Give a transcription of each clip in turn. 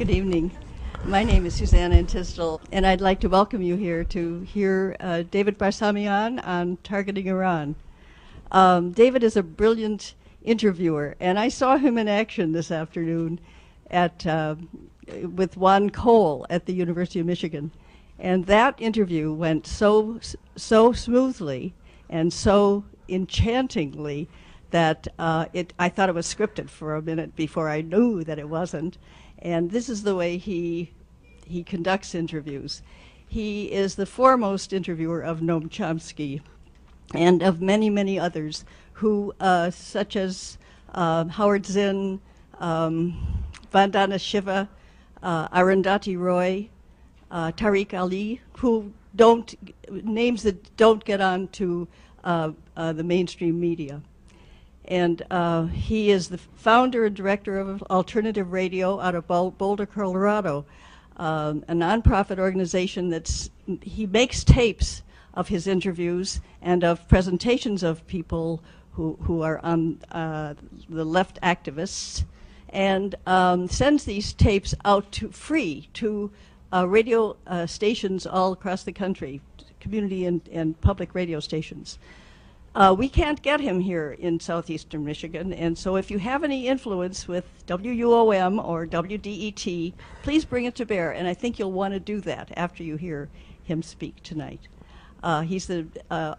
Good evening. My name is Susanna Antistel, and I'd like to welcome you here to hear David Barsamian on Targeting Iran. David is a brilliant interviewer, and I saw him in action this afternoon at with Juan Cole at the University of Michigan. And that interview went so smoothly and so enchantingly that I thought it was scripted for a minute before I knew that it wasn't. And this is the way he conducts interviews. He is the foremost interviewer of Noam Chomsky and of many, many others who, such as Howard Zinn, Vandana Shiva, Arundhati Roy, Tariq Ali, who names that don't get on to the mainstream media. And he is the founder and director of Alternative Radio out of Boulder, Colorado, a nonprofit organization he makes tapes of his interviews and of presentations of people who are on the left activists, and sends these tapes out free to radio stations all across the country, community and public radio stations. We can't get him here in southeastern Michigan, and so if you have any influence with WUOM or WDET, please bring it to bear, and I think you'll want to do that after you hear him speak tonight. He's the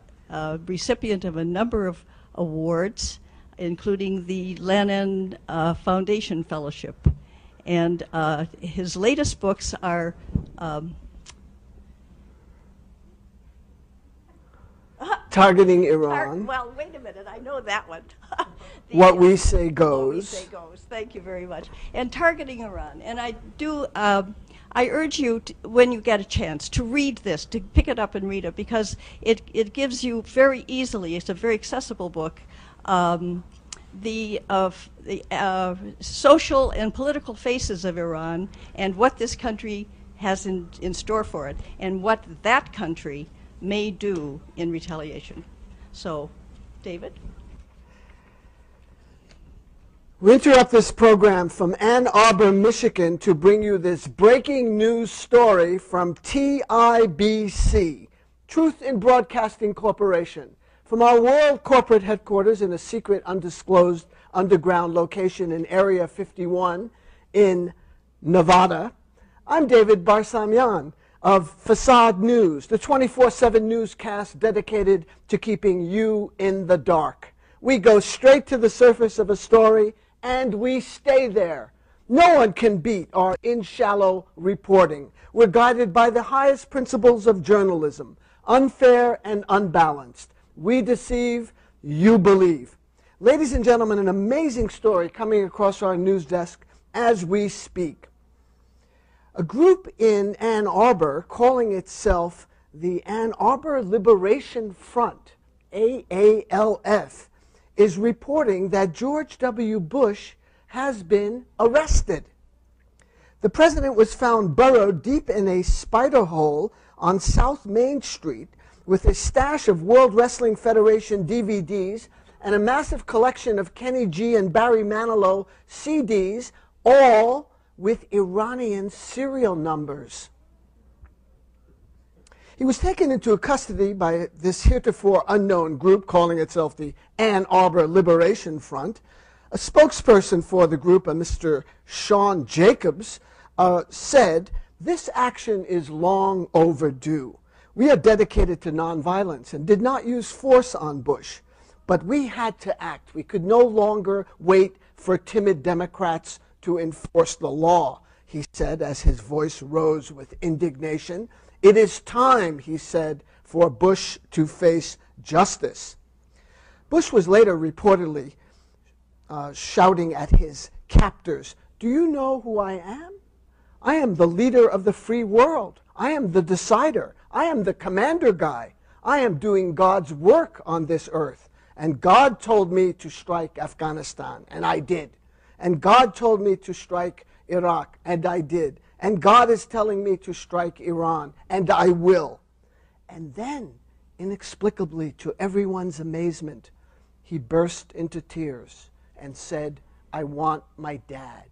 recipient of a number of awards, including the Lenin Foundation Fellowship, and his latest books are Targeting Iran. Well, wait a minute. I know that one. What We Say Goes. What We Say Goes. Thank you very much. And Targeting Iran. And I do. I urge you, when you get a chance, to read this, to pick it up and read it, because it gives you very easily. It's a very accessible book. The social and political faces of Iran and what this country has in store for it, and what that country may do in retaliation. So, David? We interrupt this program from Ann Arbor, Michigan, to bring you this breaking news story from TIBC, Truth in Broadcasting Corporation, from our world corporate headquarters in a secret, undisclosed underground location in Area 51 in Nevada. I'm David Barsamian of Facade News, the 24/7 newscast dedicated to keeping you in the dark. We go straight to the surface of a story, and we stay there. No one can beat our in-shallow reporting. We're guided by the highest principles of journalism, unfair and unbalanced. We deceive, you believe. Ladies and gentlemen, an amazing story coming across our news desk as we speak. A group in Ann Arbor calling itself the Ann Arbor Liberation Front, AALF, is reporting that George W. Bush has been arrested. The president was found burrowed deep in a spider hole on South Main Street with a stash of World Wrestling Federation DVDs and a massive collection of Kenny G and Barry Manilow CDs, all with Iranian serial numbers. He was taken into custody by this heretofore unknown group calling itself the Ann Arbor Liberation Front. A spokesperson for the group, a Mr. Sean Jacobs, said, "This action is long overdue. We are dedicated to nonviolence and did not use force on Bush, but we had to act. We could no longer wait for timid Democrats to enforce the law," he said, as his voice rose with indignation. "It is time," he said, "for Bush to face justice." Bush was later reportedly shouting at his captors, "Do you know who I am? I am the leader of the free world. I am the decider. I am the commander guy. I am doing God's work on this earth. And God told me to strike Afghanistan, and I did. And God told me to strike Iraq, and I did. And God is telling me to strike Iran, and I will." And then, inexplicably, to everyone's amazement, he burst into tears and said, "I want my dad."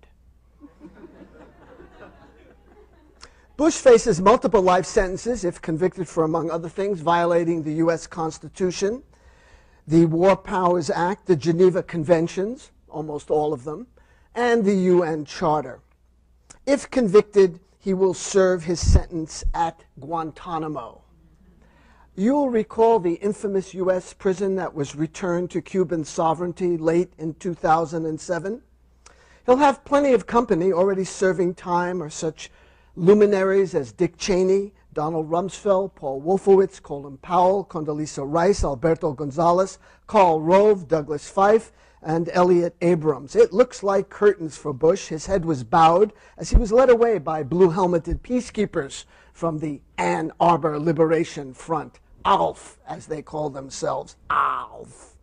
Bush faces multiple life sentences if convicted for, among other things, violating the U.S. Constitution, the War Powers Act, the Geneva Conventions, almost all of them, and the UN Charter. If convicted, he will serve his sentence at Guantanamo. You'll recall the infamous U.S. prison that was returned to Cuban sovereignty late in 2007. He'll have plenty of company already serving time, or such luminaries as Dick Cheney, Donald Rumsfeld, Paul Wolfowitz, Colin Powell, Condoleezza Rice, Alberto Gonzalez, Karl Rove, Douglas Fife, and Elliot Abrams. It looks like curtains for Bush. His head was bowed as he was led away by blue-helmeted peacekeepers from the Ann Arbor Liberation Front, ALF, as they call themselves, ALF.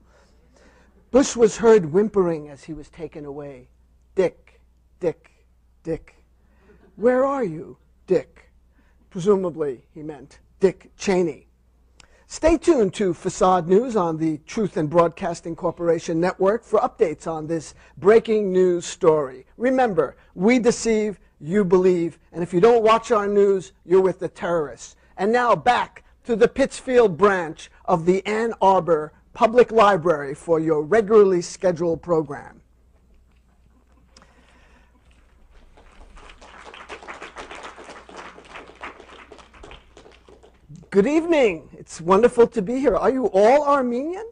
Bush was heard whimpering as he was taken away. Dick, Dick, Dick. Where are you, Dick? Presumably, he meant Dick Cheney. Stay tuned to Facade News on the Truth and Broadcasting Corporation Network for updates on this breaking news story. Remember, we deceive, you believe, and if you don't watch our news, you're with the terrorists. And now back to the Pittsfield branch of the Ann Arbor Public Library for your regularly scheduled program. Good evening. It's wonderful to be here. Are you all Armenian?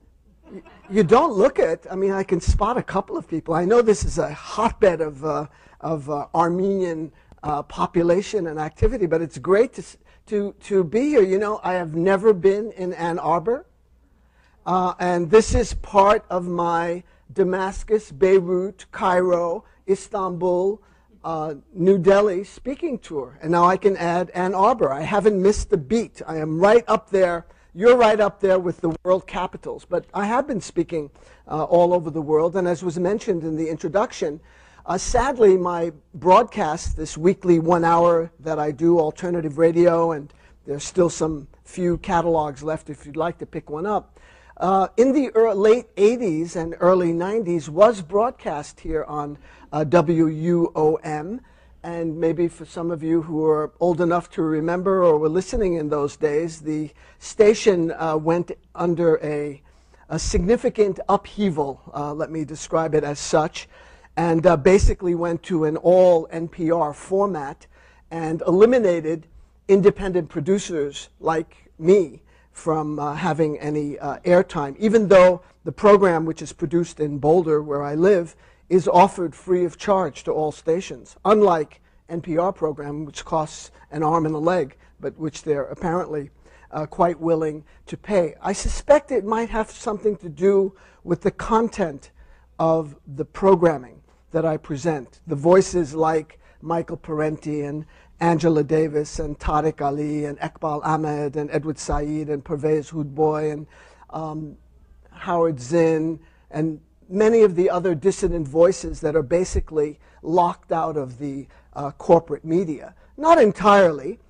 You don't look it. I mean, I can spot a couple of people. I know this is a hotbed of Armenian population and activity, but it's great to be here. You know, I have never been in Ann Arbor, and this is part of my Damascus, Beirut, Cairo, Istanbul, New Delhi speaking tour, and now I can add Ann Arbor. I haven't missed the beat. I am right up there. You're right up there with the world capitals, but I have been speaking all over the world, and as was mentioned in the introduction, sadly my broadcast, this weekly 1 hour that I do, Alternative Radio, and there's still some few catalogs left if you'd like to pick one up, in the late 80s and early 90s was broadcast here on WUOM, and maybe for some of you who are old enough to remember or were listening in those days, the station went under a significant upheaval, let me describe it as such, and basically went to an all NPR format and eliminated independent producers like me from having any airtime, even though the program, which is produced in Boulder, where I live, is offered free of charge to all stations, unlike NPR program, which costs an arm and a leg, but which they're apparently quite willing to pay. I suspect it might have something to do with the content of the programming that I present, the voices like Michael Parenti and Angela Davis and Tariq Ali and Iqbal Ahmed and Edward Said and Pervez Hoodbhoy and Howard Zinn and many of the other dissident voices that are basically locked out of the corporate media. Not entirely.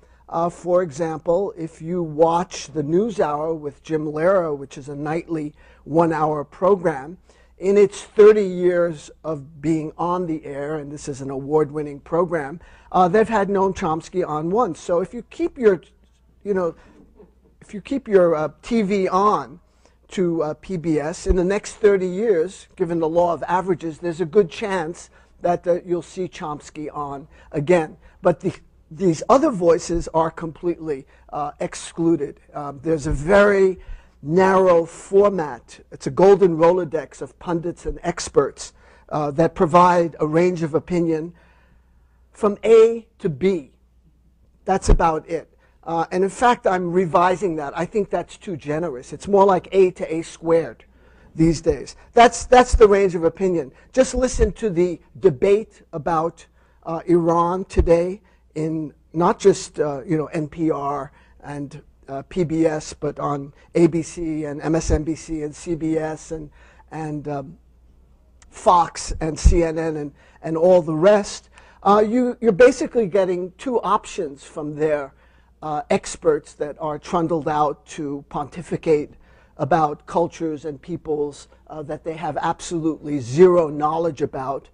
For example, if you watch the News Hour with Jim Lehrer, which is a nightly 1 hour program, in its 30 years of being on the air, and this is an award-winning program, they've had Noam Chomsky on once. So if you keep your, TV on to PBS in the next 30 years, given the law of averages, there's a good chance that you'll see Chomsky on again. But these other voices are completely excluded. There's a very narrow format. It's a golden Rolodex of pundits and experts that provide a range of opinion from A to B. That's about it. And in fact, I'm revising that. I think that's too generous. It's more like A to A squared these days. That's the range of opinion. Just listen to the debate about Iran today in not just NPR and PBS, but on ABC and MSNBC and CBS and Fox and CNN and all the rest. You're basically getting two options from their experts that are trundled out to pontificate about cultures and peoples that they have absolutely zero knowledge about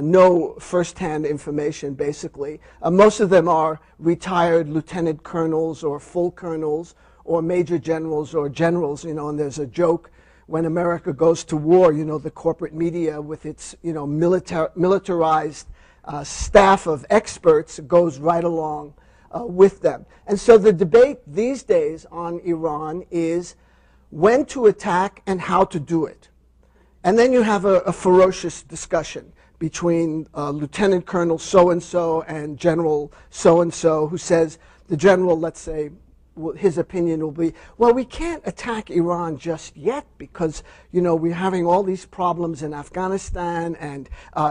know firsthand information, basically. Most of them are retired lieutenant colonels or full colonels or major generals or generals, you know, and there's a joke when America goes to war, you know, the corporate media with its, you know, militarized staff of experts goes right along with them. And so the debate these days on Iran is when to attack and how to do it. And then you have a ferocious discussion between Lieutenant Colonel so-and-so and General so-and-so, who says, the general, let's say, his opinion will be, well, we can't attack Iran just yet because, you know, we're having all these problems in Afghanistan and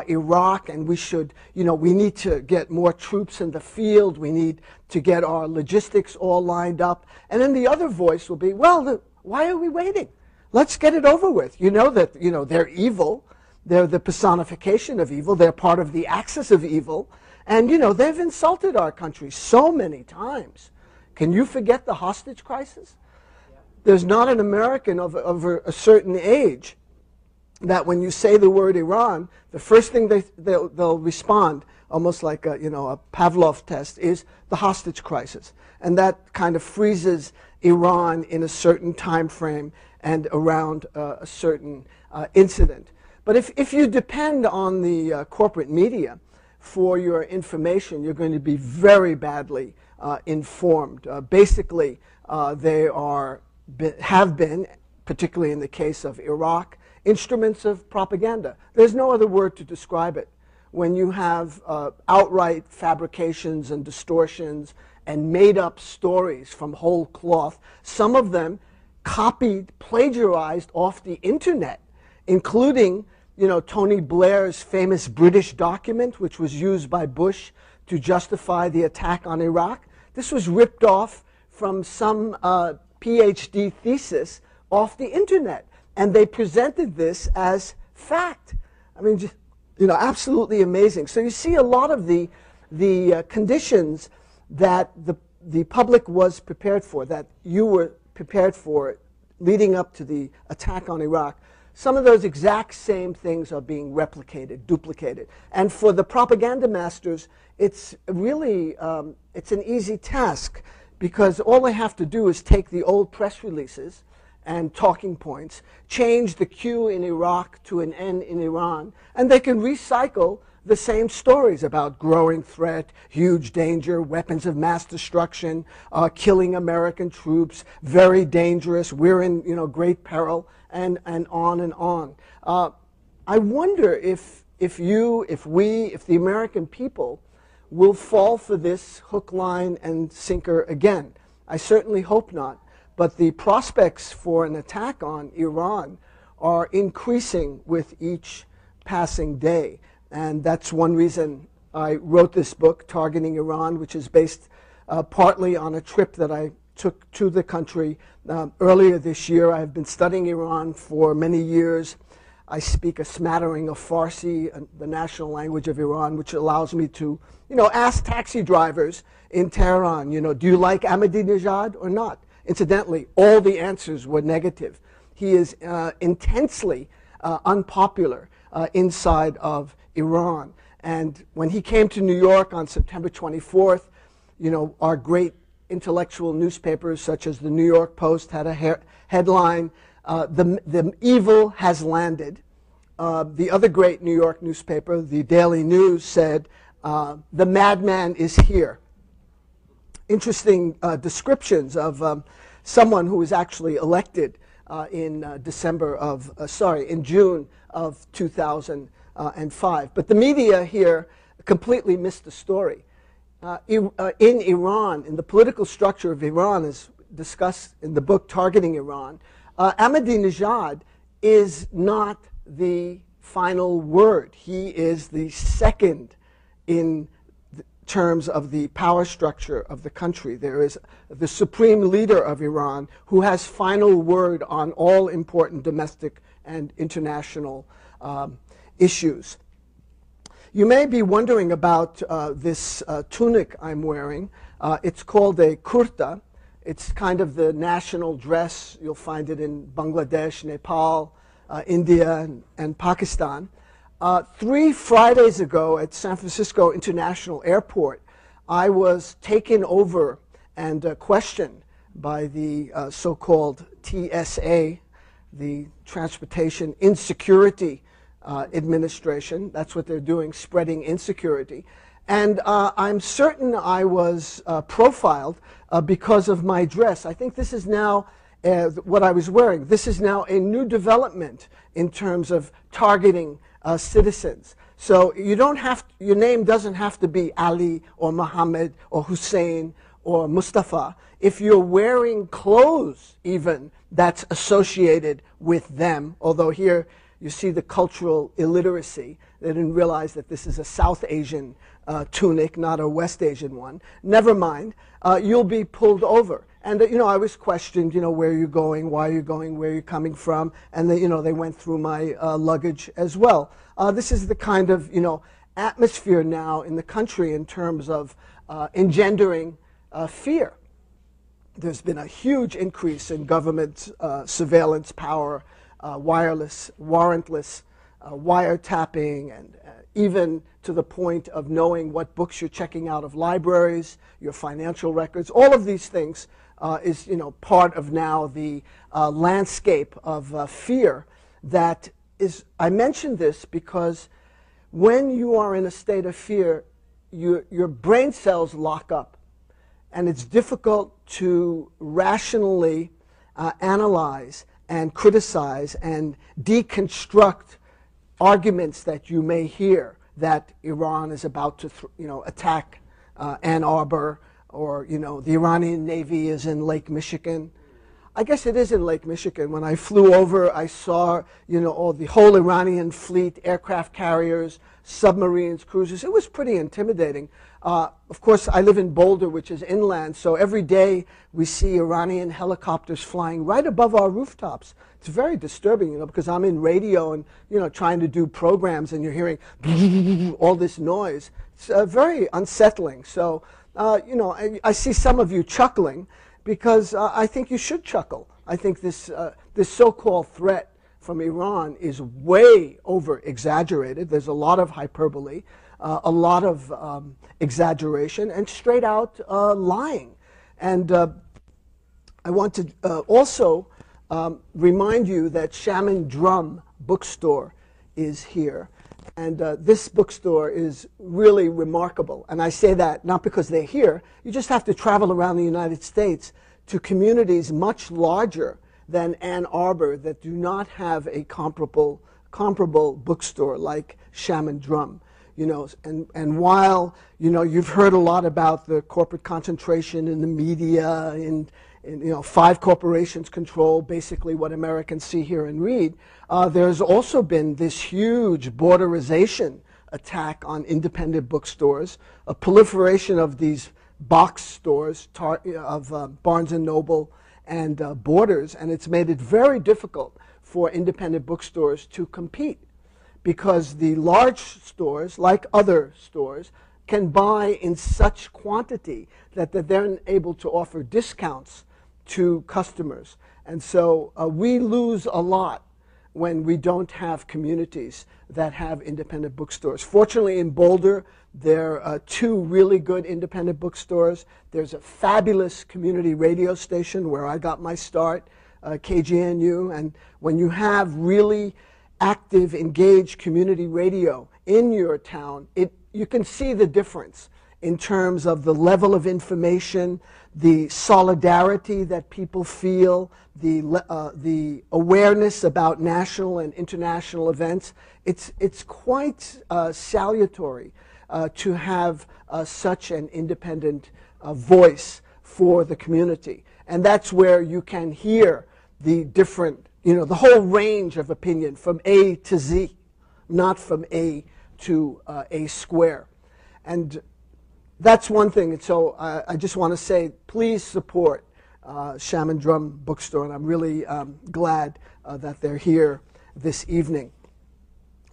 Iraq, and we should, you know, we need to get more troops in the field. We need to get our logistics all lined up. And then the other voice will be, well, why are we waiting? Let's get it over with. You know that, you know, they're evil. They're the personification of evil. They're part of the axis of evil. And, you know, they've insulted our country so many times. Can you forget the hostage crisis? Yeah. There's not an American of a certain age that when you say the word Iran, the first thing they'll respond, almost like a, you know, a Pavlov test, is the hostage crisis. And that kind of freezes Iran in a certain time frame and around a certain incident. But if you depend on the corporate media for your information, you're going to be very badly informed. Basically, they have been, particularly in the case of Iraq, instruments of propaganda. There's no other word to describe it. When you have outright fabrications and distortions and made-up stories from whole cloth, some of them copied, plagiarized off the internet, including, you know, Tony Blair's famous British document, which was used by Bush to justify the attack on Iraq. This was ripped off from some PhD thesis off the internet, and they presented this as fact. I mean, just, you know, absolutely amazing. So you see a lot of the conditions that the public was prepared for, that you were prepared for leading up to the attack on Iraq. Some of those exact same things are being replicated, duplicated. And for the propaganda masters, it's really, it's an easy task, because all they have to do is take the old press releases and talking points, change the Q in Iraq to an N in Iran, and they can recycle the same stories about growing threat, huge danger, weapons of mass destruction, killing American troops, very dangerous, we're in, you know, great peril, and on and on. I wonder if we, if the American people will fall for this hook, line, and sinker again. I certainly hope not. But the prospects for an attack on Iran are increasing with each passing day. And that's one reason I wrote this book, Targeting Iran, which is based partly on a trip that I took to the country earlier this year. I have been studying Iran for many years. I speak a smattering of Farsi, the national language of Iran, which allows me to, you know, ask taxi drivers in Tehran, you know, do you like Ahmadinejad or not? Incidentally, all the answers were negative. He is intensely unpopular inside of Iran. And when he came to New York on September 24th, you know, our great intellectual newspapers such as the New York Post had a headline, the evil has landed. The other great New York newspaper, the Daily News, said, the madman is here. Interesting descriptions of someone who was actually elected in June of 2005. But the media here completely missed the story. In Iran, in the political structure of Iran, as discussed in the book Targeting Iran, Ahmadinejad is not the final word. He is the second in terms of the power structure of the country. There is the supreme leader of Iran who has final word on all important domestic and international issues. You may be wondering about this tunic I'm wearing. It's called a kurta. It's kind of the national dress. You'll find it in Bangladesh, Nepal, India, and Pakistan. Three Fridays ago at San Francisco International Airport, I was taken over and questioned by the so-called TSA, the Transportation Insecurity Administration. That's what they're doing, spreading insecurity. And I'm certain I was profiled because of my dress. I think this is now what I was wearing. This is now a new development in terms of targeting citizens. So you don't have to, your name doesn't have to be Ali or Muhammad or Hussein or Mustafa. If you're wearing clothes even that's associated with them, although here you see the cultural illiteracy. They didn't realize that this is a South Asian tunic, not a West Asian one. Never mind. You'll be pulled over. And, you know, I was questioned, you know, where are you going, why are you going, where are you coming from? And, they, you know, they went through my luggage as well. This is the kind of, you know, atmosphere now in the country in terms of engendering fear. There's been a huge increase in government surveillance power, wireless, warrantless wiretapping, and even to the point of knowing what books you're checking out of libraries, your financial records. All of these things is, you know, part of now the landscape of fear that is, I mention this because when you are in a state of fear, your brain cells lock up, and it's difficult to rationally analyze and criticize and deconstruct arguments that you may hear that Iran is about to, you know, attack Ann Arbor, or, you know, the Iranian Navy is in Lake Michigan. I guess it is in Lake Michigan. When I flew over, I saw, you know, all the whole Iranian fleet, aircraft carriers, submarines, cruisers. It was pretty intimidating. Of course, I live in Boulder, which is inland, so every day we see Iranian helicopters flying right above our rooftops. It's very disturbing, you know, because I'm in radio and, you know, trying to do programs, and you're hearing all this noise. It's very unsettling. So, you know, I see some of you chuckling because I think you should chuckle. I think this so-called threat from Iran is way over-exaggerated. There's a lot of hyperbole, a lot of exaggeration, and straight-out lying. And I want to also remind you that Shaman Drum Bookstore is here. And this bookstore is really remarkable. And I say that not because they're here. You just have to travel around the United States to communities much larger than Ann Arbor that do not have a comparable bookstore like Shaman Drum, you know. And while, you know, you've heard a lot about the corporate concentration in the media, in you know, 5 corporations control basically what Americans see, hear, and read, there's also been this huge borderization attack on independent bookstores, a proliferation of these box stores of Barnes & Noble and Borders, and it's made it very difficult for independent bookstores to compete because the large stores, like other stores, can buy in such quantity that they're then able to offer discounts to customers. And so we lose a lot when we don't have communities that have independent bookstores. Fortunately, in Boulder, there are 2 really good independent bookstores. There's a fabulous community radio station where I got my start, KGNU. And when you have really active, engaged community radio in your town, you can see the difference in terms of the level of information, the solidarity that people feel, the awareness about national and international events. It's quite salutary to have such an independent voice for the community. And that's where you can hear the different, you know, the whole range of opinion from A to Z, not from A to A square. And that's one thing. And so I just want to say, please support Shaman Drum Bookstore. And I'm really glad that they're here this evening.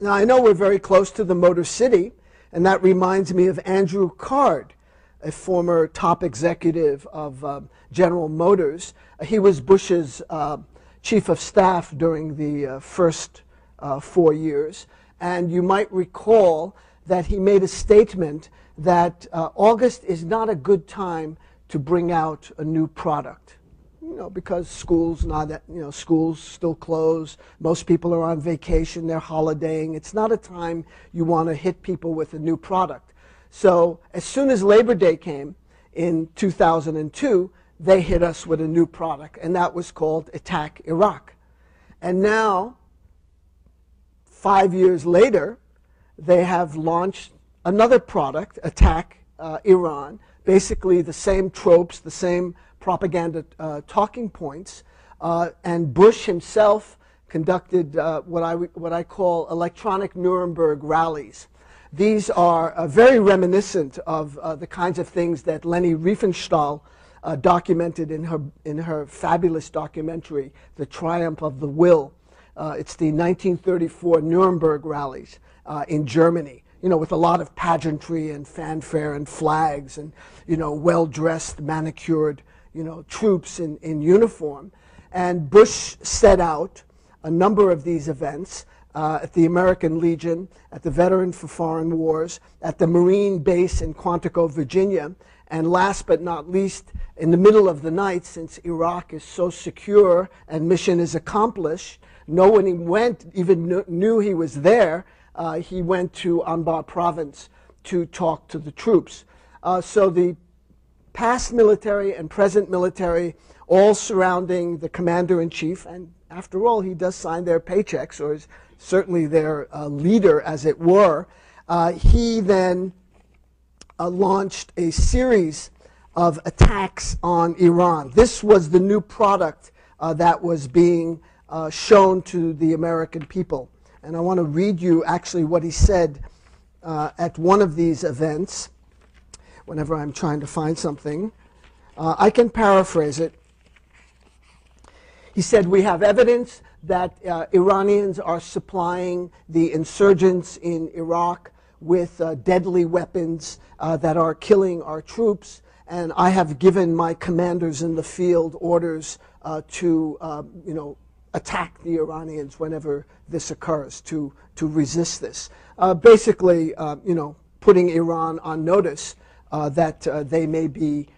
Now, I know we're very close to the Motor City, and that reminds me of Andrew Card, a former top executive of General Motors. He was Bush's chief of staff during the first 4 years. And you might recall that he made a statement that August is not a good time to bring out a new product, you know, because schools schools still close. Most people are on vacation, they're holidaying. It's not a time you want to hit people with a new product. So as soon as Labor Day came in 2002, they hit us with a new product, and that was called Attack Iraq. And now, 5 years later, they have launched another product, Attack Iran, basically the same tropes, the same propaganda talking points. And Bush himself conducted what I call electronic Nuremberg rallies. These are very reminiscent of the kinds of things that Leni Riefenstahl documented in her fabulous documentary, The Triumph of the Will. It's the 1934 Nuremberg rallies in Germany, you know, with a lot of pageantry and fanfare and flags and, you know, well-dressed, manicured, you know, troops in uniform. And Bush set out a number of these events at the American Legion, at the Veteran for Foreign Wars, at the Marine base in Quantico, Virginia, and last but not least, in the middle of the night, since Iraq is so secure and mission is accomplished, no one went, even knew he was there. He went to Anbar province to talk to the troops. So the past military and present military all surrounding the commander-in-chief, and after all, he does sign their paychecks, or is certainly their leader, as it were. He then launched a series of attacks on Iran. This was the new product that was being shown to the American people. And I want to read you actually what he said at one of these events, whenever I'm trying to find something. I can paraphrase it. He said, "We have evidence that Iranians are supplying the insurgents in Iraq with deadly weapons that are killing our troops, and I have given my commanders in the field orders to, you know, attack the Iranians whenever this occurs, to resist this." Basically, you know, putting Iran on notice that they may be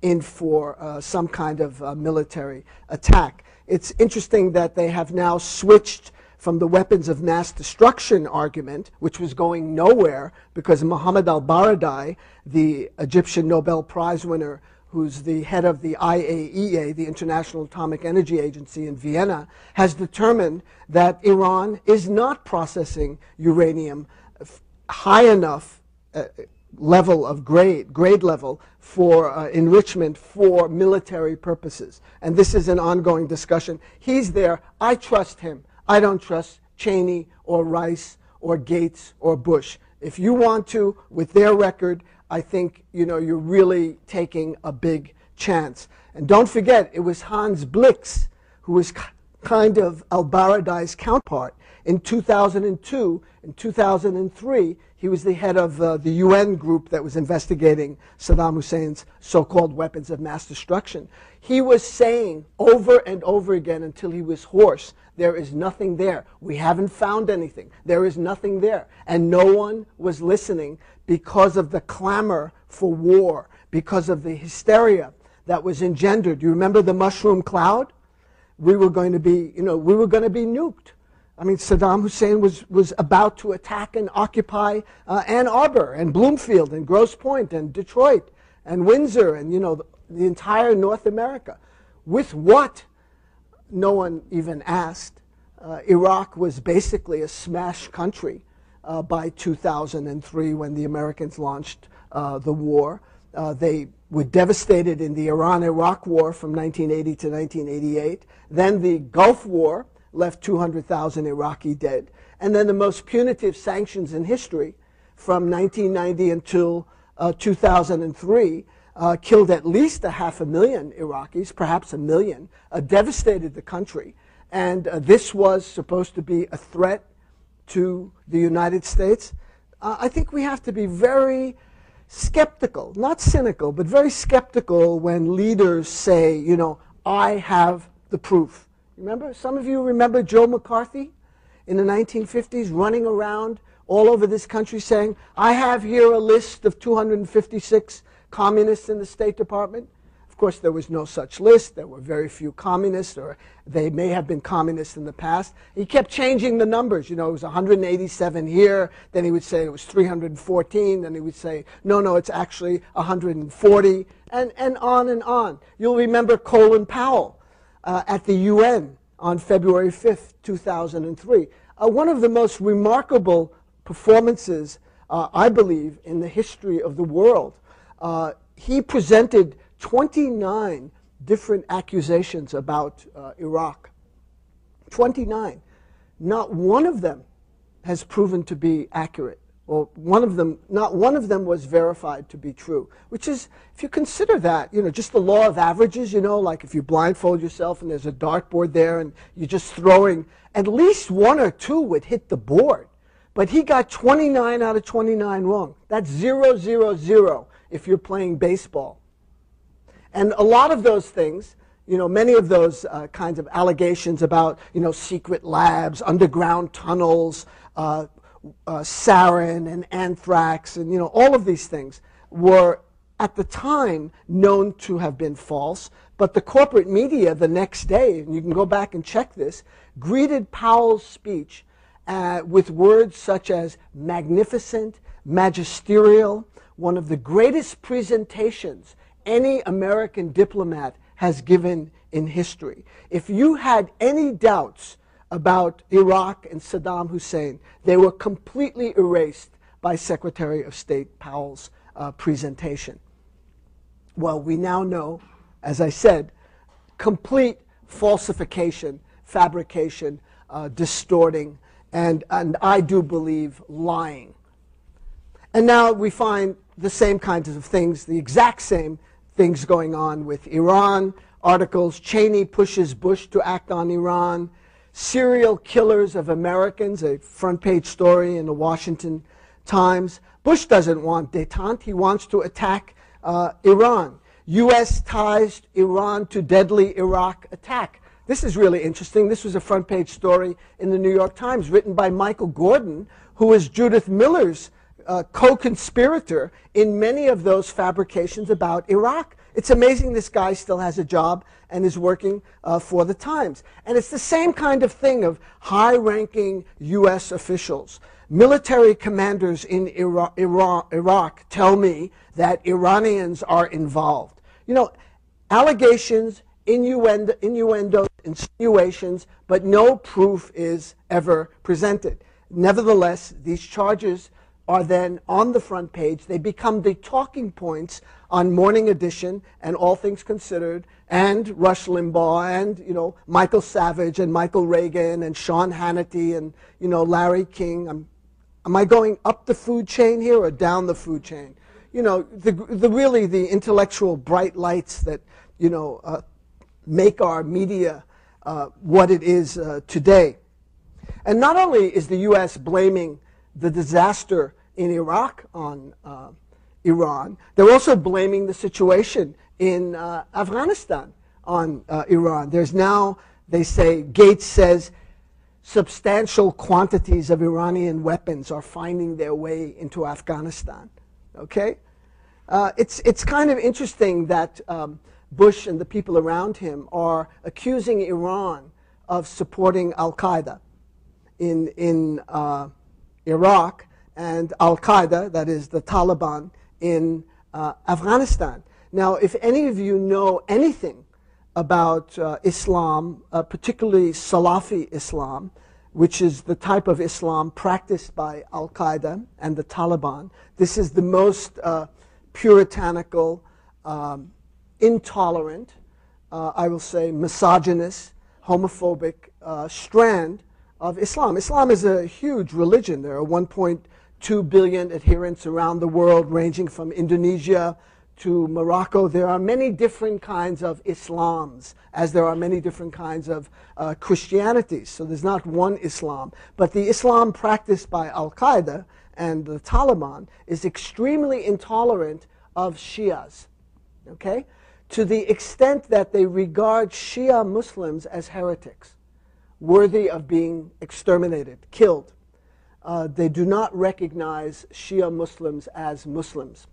in for some kind of military attack. It's interesting that they have now switched from the weapons of mass destruction argument, which was going nowhere, because Mohammed al-Baradei, the Egyptian Nobel Prize winner, who's the head of the IAEA, the International Atomic Energy Agency in Vienna, has determined that Iran is not processing uranium high enough level of grade level for enrichment for military purposes. And this is an ongoing discussion. He's there. I trust him. I don't trust Cheney or Rice or Gates or Bush. If you want to, with their record, I think, you know, you're really taking a big chance. And don't forget, it was Hans Blix, who was kind of al-Baradei's counterpart. In 2002, in 2003, he was the head of the UN group that was investigating Saddam Hussein's so-called weapons of mass destruction. He was saying over and over again until he was hoarse, there is nothing there. We haven't found anything. There is nothing there. And no one was listening because of the clamor for war, because of the hysteria that was engendered. You remember the mushroom cloud? We were going to be, you know, we were going to be nuked. I mean, Saddam Hussein was about to attack and occupy Ann Arbor and Bloomfield and Grosse Pointe and Detroit and Windsor and, you know, the entire North America. With what? No one even asked. Iraq was basically a smash country by 2003 when the Americans launched the war. They were devastated in the Iran-Iraq War from 1980 to 1988. Then the Gulf War left 200,000 Iraqi dead. And then the most punitive sanctions in history from 1990 until 2003 killed at least 500,000 Iraqis, perhaps 1 million, devastated the country. And this was supposed to be a threat to the United States. I think we have to be very skeptical, not cynical, but very skeptical when leaders say, you know, I have the proof. Remember, some of you remember Joe McCarthy? in the 1950s running around all over this country saying, I have here a list of 256 communists in the State Department. Of course, there was no such list. There were very few communists, or they may have been communists in the past. He kept changing the numbers. You know, it was 187 here. Then he would say it was 314. Then he would say, no, no, it's actually 140, and on and on. You'll remember Colin Powell at the UN on February 5th, 2003. One of the most remarkable performances, I believe, in the history of the world. He presented 29 different accusations about Iraq. 29. Not one of them has proven to be accurate. Or one of them, not one of them was verified to be true, which is, if you consider that, you know, just the law of averages, you know, like if you blindfold yourself and there's a dartboard there and you're just throwing, at least one or two would hit the board. But he got 29 out of 29 wrong. That's 0, 0, 0 if you're playing baseball. And a lot of those things, you know, many of those kinds of allegations about, you know, secret labs, underground tunnels, sarin and anthrax, and, you know, all of these things were at the time known to have been false. But the corporate media the next day, and you can go back and check this, greeted Powell's speech with words such as magnificent, magisterial, one of the greatest presentations any American diplomat has given in history. If you had any doubts about Iraq and Saddam Hussein, they were completely erased by Secretary of State Powell's presentation. Well, we now know, as I said, complete falsification, fabrication, distorting, and I do believe lying. And now we find the same kinds of things, the exact same things going on with Iran, articles, Cheney pushes Bush to act on Iran, serial killers of Americans, a front-page story in the Washington Times. Bush doesn't want détente. He wants to attack Iran. U.S. ties Iran to deadly Iraq attack. This is really interesting. This was a front-page story in the New York Times written by Michael Gordon, who is Judith Miller's co-conspirator in many of those fabrications about Iraq. It's amazing this guy still has a job and is working for the Times. And it's the same kind of thing of high-ranking U.S. officials. Military commanders in Iraq tell me that Iranians are involved. You know, allegations, innuendos, insinuations, but no proof is ever presented. Nevertheless, these charges are then on the front page. They become the talking points on Morning Edition and All Things Considered and Rush Limbaugh and, you know, Michael Savage and Michael Reagan and Sean Hannity and, you know, Larry King. Am I going up the food chain here or down the food chain? You know, really the intellectual bright lights that, you know, make our media what it is today. And not only is the U.S. blaming the disaster in Iraq on Iran, they're also blaming the situation in Afghanistan on Iran. There's now, they say, Gates says, substantial quantities of Iranian weapons are finding their way into Afghanistan. Okay, it's kind of interesting that Bush and the people around him are accusing Iran of supporting Al Qaeda in Iraq and Al Qaeda, that is the Taliban, in Afghanistan. Now, if any of you know anything about Islam, particularly Salafi Islam, which is the type of Islam practiced by Al Qaeda and the Taliban, this is the most puritanical, intolerant, I will say misogynist, homophobic strand of Islam. Islam is a huge religion. There are 1.2 billion adherents around the world, ranging from Indonesia to Morocco. There are many different kinds of Islams, as there are many different kinds of Christianities. So there's not one Islam. But the Islam practiced by Al-Qaeda and the Taliban is extremely intolerant of Shias, okay, to the extent that they regard Shia Muslims as heretics, worthy of being exterminated, killed. They do not recognize Shia Muslims as Muslims.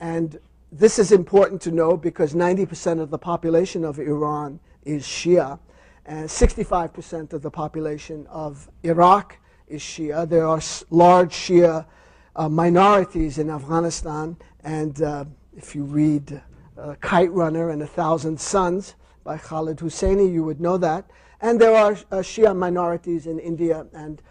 And this is important to know because 90% of the population of Iran is Shia, and 65% of the population of Iraq is Shia. There are large Shia minorities in Afghanistan, and if you read Kite Runner and A Thousand Sons by Khalid Hosseini, you would know that. And there are Shia minorities in India and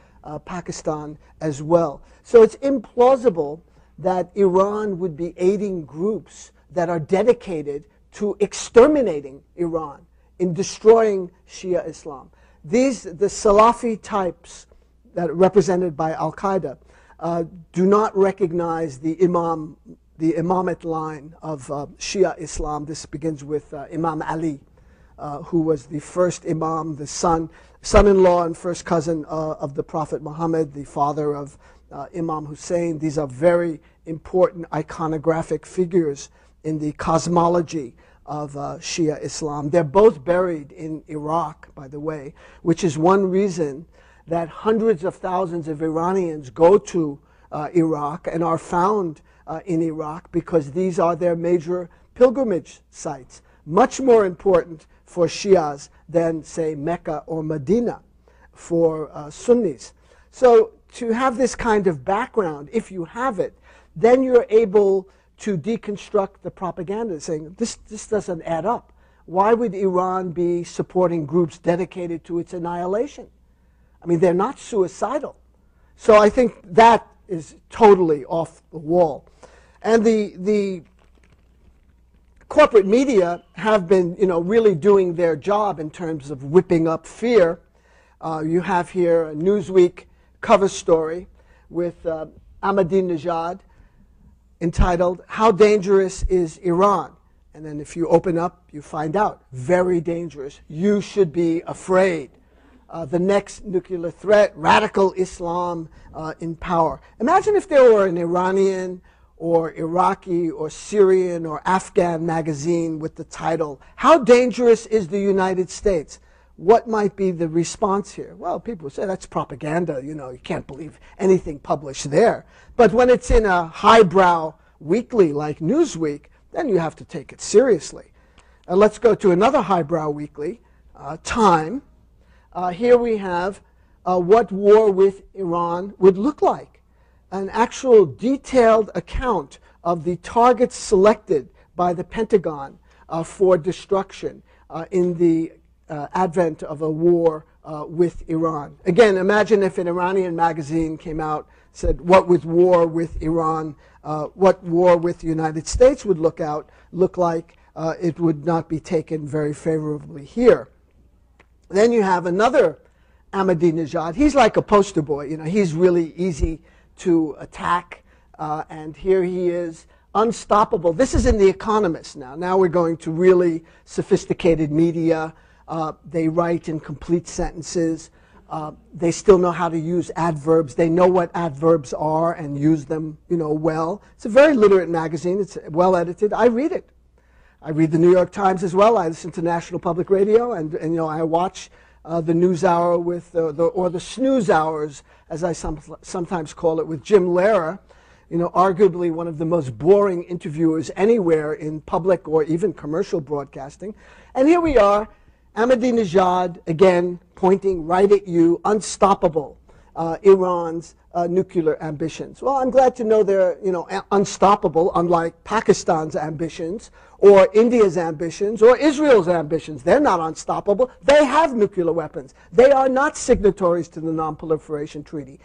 Pakistan as well. So it's implausible that Iran would be aiding groups that are dedicated to exterminating Iran, in destroying Shia Islam. The Salafi types that are represented by Al-Qaeda do not recognize the Imamate line of Shia Islam. This begins with Imam Ali, who was the first Imam, the son-in-law and first cousin of the Prophet Muhammad, the father of Imam Hussein. These are very important iconographic figures in the cosmology of Shia Islam. They're both buried in Iraq, by the way, which is one reason that hundreds of thousands of Iranians go to Iraq and are found in Iraq, because these are their major pilgrimage sites, much more important for Shias than, say, Mecca or Medina for Sunnis. So to have this kind of background, if you have it, then you're able to deconstruct the propaganda, saying this doesn't add up. Why would Iran be supporting groups dedicated to its annihilation? I mean, they're not suicidal. So I think that is totally off the wall. And the corporate media have been, really doing their job in terms of whipping up fear. You have here a Newsweek cover story with Ahmadinejad, entitled, "How Dangerous is Iran?" And then if you open up, you find out, very dangerous. You should be afraid. The next nuclear threat, radical Islam in power. Imagine if there were an Iranian or Iraqi or Syrian or Afghan magazine with the title, "How Dangerous is the United States?" What might be the response here? Well, people say that's propaganda, you can't believe anything published there. But when it's in a highbrow weekly like Newsweek, then you have to take it seriously. Let's go to another highbrow weekly, Time. Here we have what war with Iran would look like, an actual detailed account of the targets selected by the Pentagon for destruction in the advent of a war with Iran. Again, imagine if an Iranian magazine came out, said, "What with war with Iran? What war with the United States would look like?" It would not be taken very favorably here. Then you have another Ahmadinejad. He's like a poster boy. He's really easy to attack, and here he is. Unstoppable. This is in The Economist now. Now we're going to really sophisticated media. They write in complete sentences. They still know how to use adverbs. They know what adverbs are and use them, well. It's a very literate magazine. It's well edited. I read it. I read the New York Times as well. I listen to National Public Radio, and I watch the News Hour with or the Snooze Hours, as I sometimes call it, with Jim Lehrer, arguably one of the most boring interviewers anywhere in public or even commercial broadcasting. And here we are. Ahmadinejad, again, pointing right at you, unstoppable, Iran's nuclear ambitions. Well, I'm glad to know they're, unstoppable, unlike Pakistan's ambitions, or India's ambitions, or Israel's ambitions. They're not unstoppable. They have nuclear weapons. They are not signatories to the Non-Proliferation Treaty,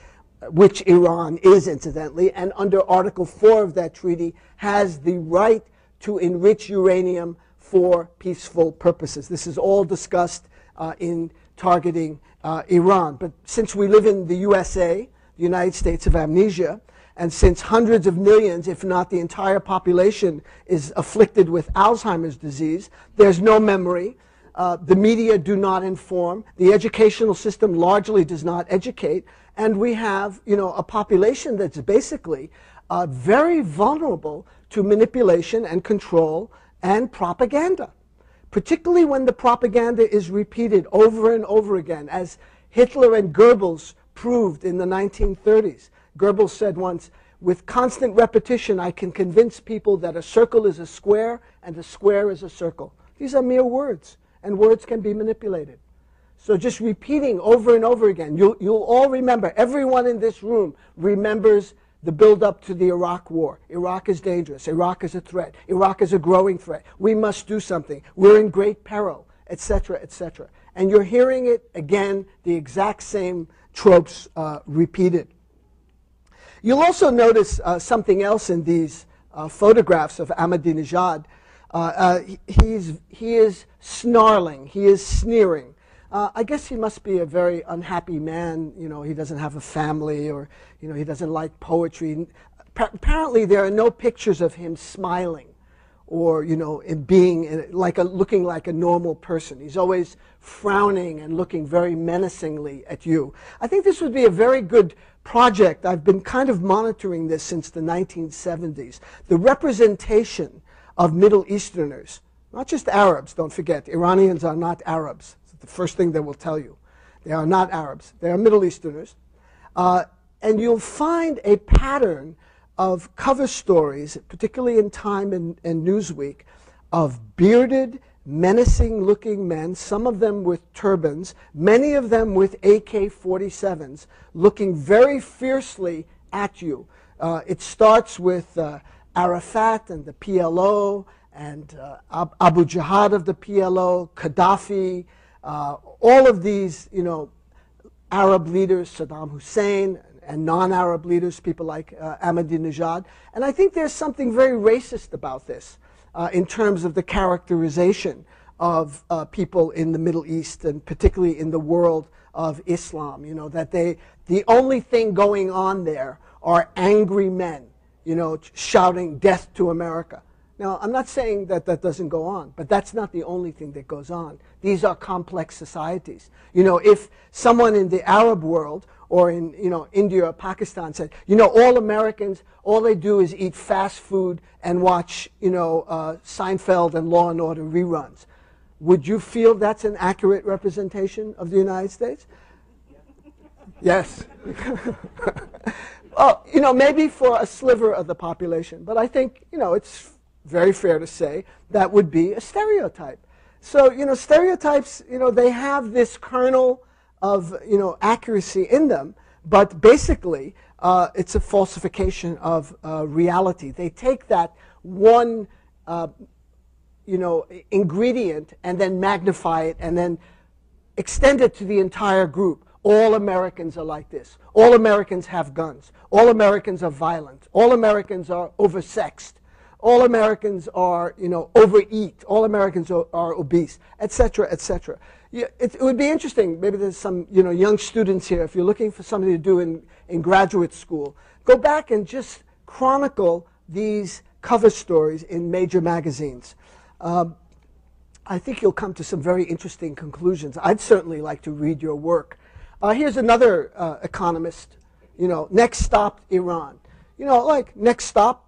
which Iran is, incidentally, and under Article 4 of that treaty has the right to enrich uranium for peaceful purposes. This is all discussed in Targeting Iran. But since we live in the USA, the United States of Amnesia, and since hundreds of millions, if not the entire population, is afflicted with Alzheimer's disease, there's no memory. The media do not inform. The educational system largely does not educate. And we have, a population that's basically very vulnerable to manipulation and control and propaganda. particularly when the propaganda is repeated over and over again, as Hitler and Goebbels proved in the 1930s. Goebbels said once, "With constant repetition, I can convince people that a circle is a square and a square is a circle." These are mere words, and words can be manipulated. So just repeating over and over again, you'll all remember, everyone in this room remembers the build-up to the Iraq war. Iraq is dangerous. Iraq is a threat. Iraq is a growing threat. We must do something. We're in great peril, etc., etc. And you're hearing it again, the exact same tropes repeated. You'll also notice something else in these photographs of Ahmadinejad. He is snarling. He is sneering. I guess he must be a very unhappy man. You know, he doesn't have a family, or you know, he doesn't like poetry. Apparently, there are no pictures of him smiling, or you know, being like looking like a normal person. He's always frowning and looking very menacingly at you. I think this would be a very good project. I've been kind of monitoring this since the 1970s. The representation of Middle Easterners, not just Arabs, don't forget. Iranians are not Arabs. It's the first thing they will tell you. They are not Arabs. They are Middle Easterners. And you'll find a pattern of cover stories, particularly in Time and Newsweek, of bearded, menacing-looking men, some of them with turbans, many of them with AK-47s, looking very fiercely at you. It starts with Arafat and the PLO, and Abu Jihad of the PLO, Gaddafi, all of these, you know, Arab leaders, Saddam Hussein, and non-Arab leaders, people like Ahmadinejad. And I think there's something very racist about this. In terms of the characterization of people in the Middle East, and particularly in the world of Islam, you know, that the only thing going on there are angry men, you know, shouting death to America. Now, I'm not saying that that doesn't go on, but that's not the only thing that goes on. These are complex societies. You know, if someone in the Arab world or in, you know, India or Pakistan said, you know, all Americans, all they do is eat fast food and watch, you know, Seinfeld and Law and Order reruns. Would you feel that's an accurate representation of the United States? Yes. Oh, you know, maybe for a sliver of the population, but I think, you know, it's very fair to say that would be a stereotype. So, you know, stereotypes, you know, they have this kernel of, you know, accuracy in them, but basically it's a falsification of reality. They take that one, you know, ingredient and then magnify it and then extend it to the entire group. All Americans are like this. All Americans have guns. All Americans are violent. All Americans are oversexed. All Americans are, you know, overeat. All Americans are obese, etc., etc. It would be interesting. Maybe there's some, you know, young students here. If you're looking for something to do in graduate school, go back and just chronicle these cover stories in major magazines. I think you'll come to some very interesting conclusions. I'd certainly like to read your work. Here's another economist. You know, next stop Iran. You know, like next stop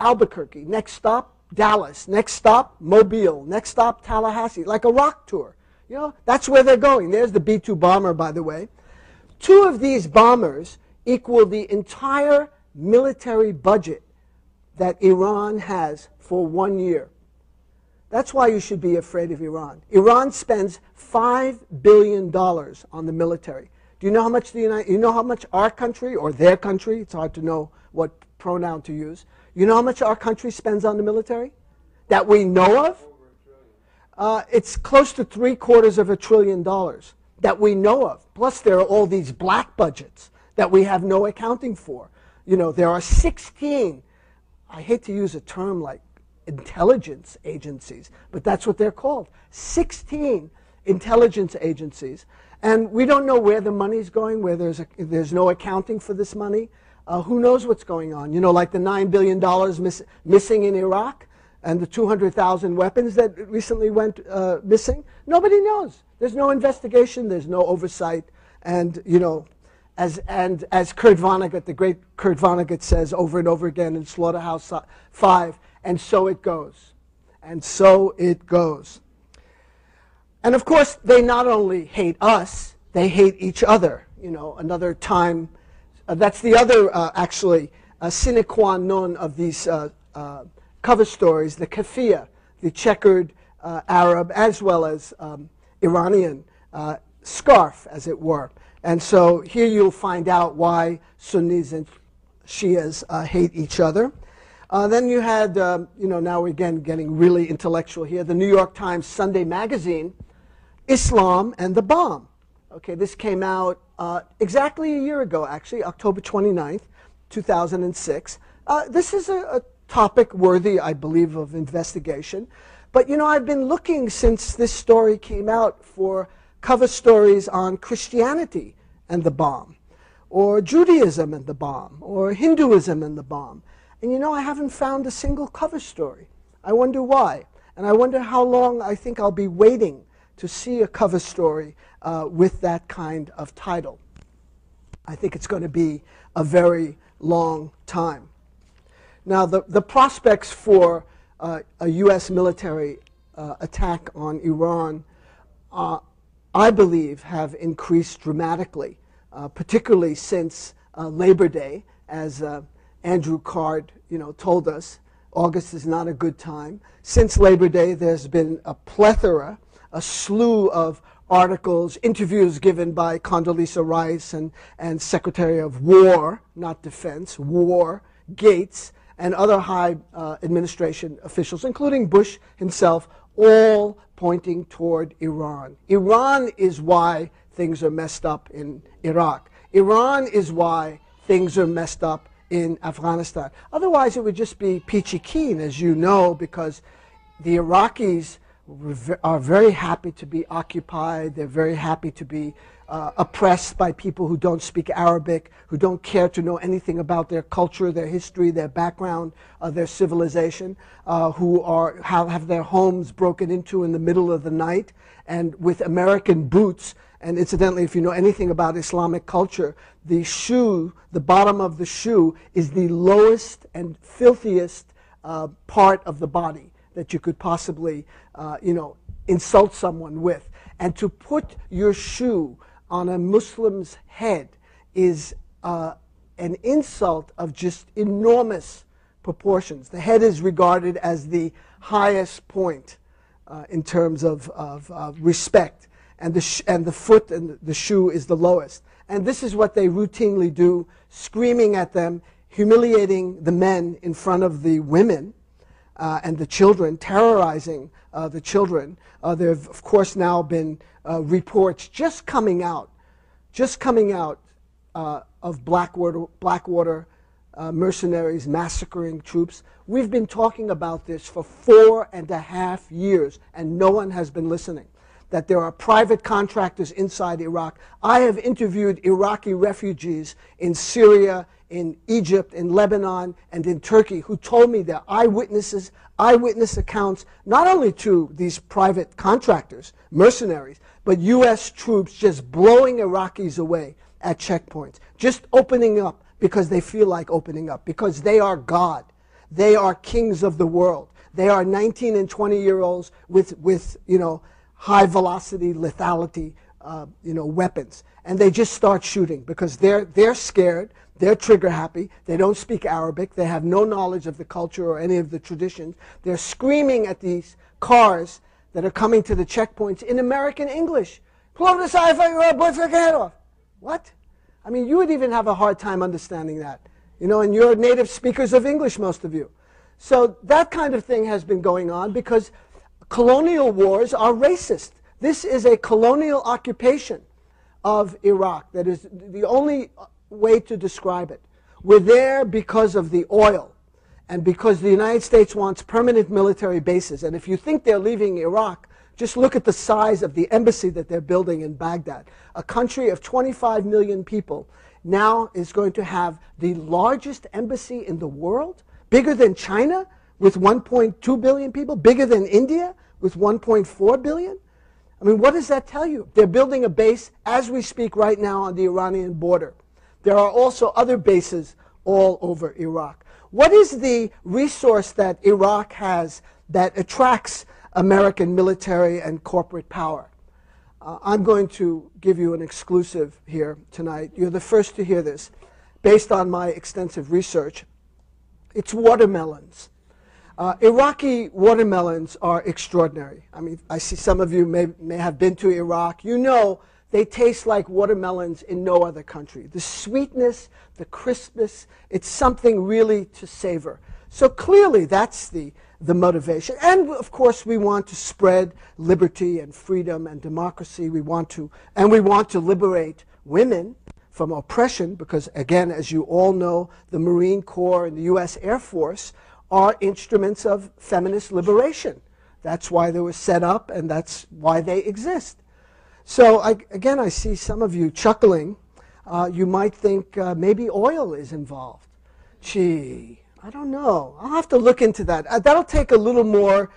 Albuquerque, next stop Dallas, next stop Mobile, next stop Tallahassee, like a rock tour. You know, that's where they're going. There's the B-2 bomber, by the way. Two of these bombers equal the entire military budget that Iran has for 1 year. That's why you should be afraid of Iran. Iran spends $5 billion on the military. Do you know how much you know how much our country or their country, it's hard to know what pronoun to use. You know how much our country spends on the military that we know of? It's close to $750 billion that we know of. Plus, there are all these black budgets that we have no accounting for. You know, there are 16, I hate to use a term like intelligence agencies, but that's what they're called, 16 intelligence agencies. And we don't know where the money's going, where there's no accounting for this money. Who knows what's going on? You know, like the $9 billion missing in Iraq and the 200,000 weapons that recently went missing. Nobody knows. There's no investigation. There's no oversight. And, you know, as Kurt Vonnegut, the great Kurt Vonnegut says over and over again in Slaughterhouse-Five, and so it goes. And so it goes. And of course, they not only hate us, they hate each other. You know, another time, that's the other, actually, sine qua non of these cover stories, the keffiyeh, the checkered Arab as well as Iranian scarf, as it were. And so here you'll find out why Sunnis and Shias hate each other. Then you had, you know, now we're again getting really intellectual here, the New York Times Sunday magazine, Islam and the Bomb. Okay, this came out exactly a year ago, actually, October 29th, 2006. This is a topic worthy, I believe, of investigation. But, you know, I've been looking since this story came out for cover stories on Christianity and the bomb, or Judaism and the bomb, or Hinduism and the bomb. And you know, I haven't found a single cover story. I wonder why. And I wonder how long I think I'll be waiting to see a cover story with that kind of title. I think it's going to be a very long time. Now, the prospects for a U.S. military attack on Iran, I believe, have increased dramatically, particularly since Labor Day, as Andrew Card, you know, told us, August is not a good time. Since Labor Day, there's been a plethora, a slew of articles, interviews given by Condoleezza Rice and Secretary of War, not Defense, War, Gates, and other high administration officials, including Bush himself, all pointing toward Iran. Iran is why things are messed up in Iraq. Iran is why things are messed up in Afghanistan. Otherwise, it would just be peachy keen, as you know, because the Iraqis are very happy to be occupied. They're very happy to be oppressed by people who don't speak Arabic, who don't care to know anything about their culture, their history, their background, their civilization, who are, have their homes broken into in the middle of the night and with American boots. And incidentally, if you know anything about Islamic culture, the shoe, the bottom of the shoe, is the lowest and filthiest part of the body that you could possibly, you know, insult someone with. And to put your shoe on a Muslim's head is an insult of just enormous proportions. The head is regarded as the highest point in terms of respect. And the foot and the shoe is the lowest. And this is what they routinely do, screaming at them, humiliating the men in front of the women and the children, terrorizing the children. There have, of course, now been reports just coming out of Blackwater mercenaries massacring troops. We've been talking about this for 4.5 years, and no one has been listening, that there are private contractors inside Iraq. I have interviewed Iraqi refugees in Syria, in Egypt, in Lebanon, and in Turkey, who told me they're eyewitnesses, eyewitness accounts, not only to these private contractors, mercenaries, but U.S. troops just blowing Iraqis away at checkpoints, just opening up because they feel like opening up, because they are God. They are kings of the world. They are 19 and 20-year-olds with you know, high-velocity lethality you know, weapons. And they just start shooting because they're scared. They're trigger happy. They don't speak Arabic. They have no knowledge of the culture or any of the traditions. They're screaming at these cars that are coming to the checkpoints in American English. What? I mean, you would even have a hard time understanding that. You know, and you're native speakers of English, most of you. So that kind of thing has been going on because colonial wars are racist. This is a colonial occupation of Iraq. That is the only way to describe it. We're there because of the oil and because the United States wants permanent military bases. And if you think they're leaving Iraq, just look at the size of the embassy that they're building in Baghdad. A country of 25 million people now is going to have the largest embassy in the world, bigger than China with 1.2 billion people, bigger than India with 1.4 billion. I mean, what does that tell you? They're building a base as we speak right now on the Iranian border. There are also other bases all over Iraq. What is the resource that Iraq has that attracts American military and corporate power? I'm going to give you an exclusive here tonight. You're the first to hear this. Based on my extensive research, it's watermelons. Iraqi watermelons are extraordinary. I mean, I see some of you may have been to Iraq. You know they taste like watermelons in no other country. The sweetness, the crispness, it's something really to savor. So clearly that's the motivation. And of course we want to spread liberty and freedom and democracy. We want to liberate women from oppression because, again, as you all know, the Marine Corps and the U.S. Air Force are instruments of feminist liberation. That's why they were set up and that's why they exist. So, again, I see some of you chuckling. You might think maybe oil is involved. Gee, I don't know. I'll have to look into that. That'll take a little more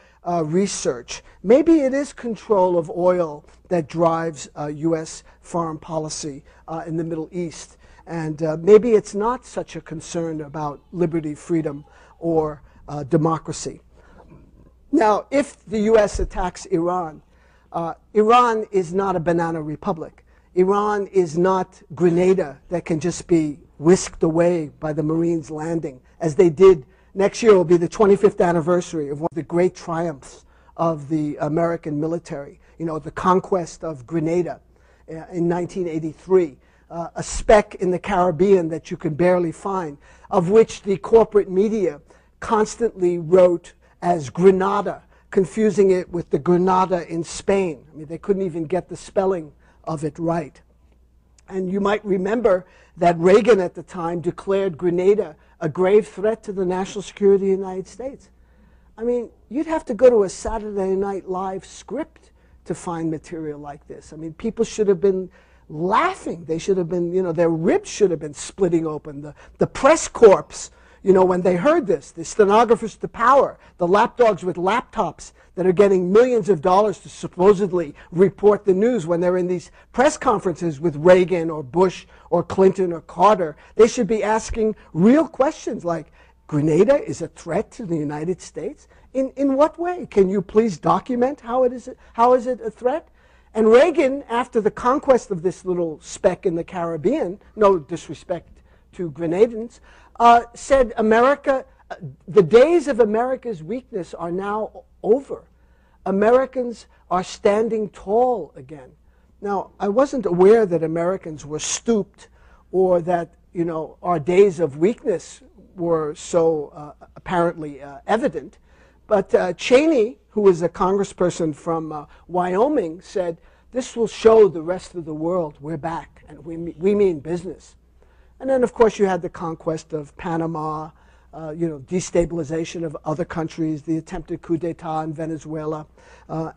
research. Maybe it is control of oil that drives U.S. foreign policy in the Middle East. And maybe it's not such a concern about liberty, freedom, or democracy. Now, if the U.S. attacks Iran, Iran is not a banana republic. Iran is not Grenada that can just be whisked away by the Marines landing, as they did. Next year will be the 25th anniversary of one of the great triumphs of the American military, you know, the conquest of Grenada in 1983. A speck in the Caribbean that you can barely find, of which the corporate media constantly wrote as Grenada, confusing it with the Granada in Spain. I mean, they couldn't even get the spelling of it right. And you might remember that Reagan at the time declared Grenada a grave threat to the national security of the United States. I mean, you'd have to go to a Saturday Night Live script to find material like this. I mean, people should have been laughing. They should have been, you know, their ribs should have been splitting open. The press corps, you know, when they heard this, the stenographers to power, the lapdogs with laptops that are getting millions of dollars to supposedly report the news when they're in these press conferences with Reagan or Bush or Clinton or Carter. They should be asking real questions like, Grenada is a threat to the United States? In what way? Can you please document how is it a threat? And Reagan, after the conquest of this little speck in the Caribbean, no disrespect to Grenadans, said America, the days of America's weakness are now over. Americans are standing tall again. Now, I wasn't aware that Americans were stooped or that, you know, our days of weakness were so apparently evident. But Cheney, who was a congressperson from Wyoming, said, this will show the rest of the world we're back, and we mean business. And then, of course, you had the conquest of Panama, you know, destabilization of other countries, the attempted coup d'etat in Venezuela,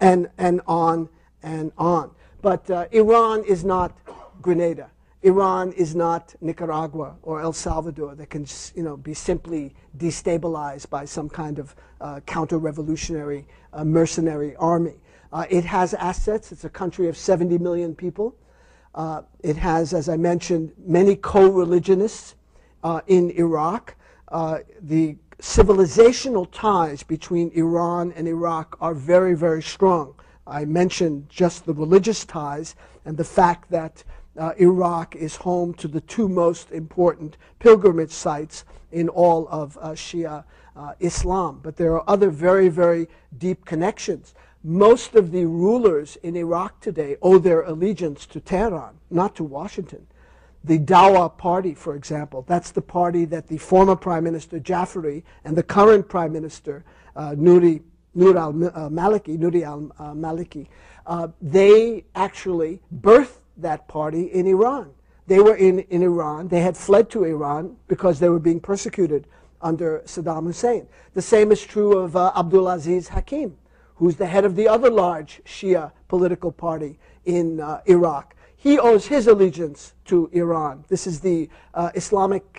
and on and on. But Iran is not Grenada. Iran is not Nicaragua or El Salvador that can, you know, be simply destabilized by some kind of counter-revolutionary mercenary army. It has assets. It's a country of 70 million people. It has, as I mentioned, many co-religionists in Iraq. The civilizational ties between Iran and Iraq are very, very strong. I mentioned just the religious ties and the fact that Iraq is home to the two most important pilgrimage sites in all of Shia Islam. But there are other very, very deep connections. Most of the rulers in Iraq today owe their allegiance to Tehran, not to Washington. The Dawa party, for example, that's the party that the former Prime Minister Jafari and the current Prime Minister Nouri al-Maliki, they actually birthed that party in Iran. They were in Iran. They had fled to Iran because they were being persecuted under Saddam Hussein. The same is true of Abdulaziz Hakim, who's the head of the other large Shia political party in Iraq. He owes his allegiance to Iran. This is the Islamic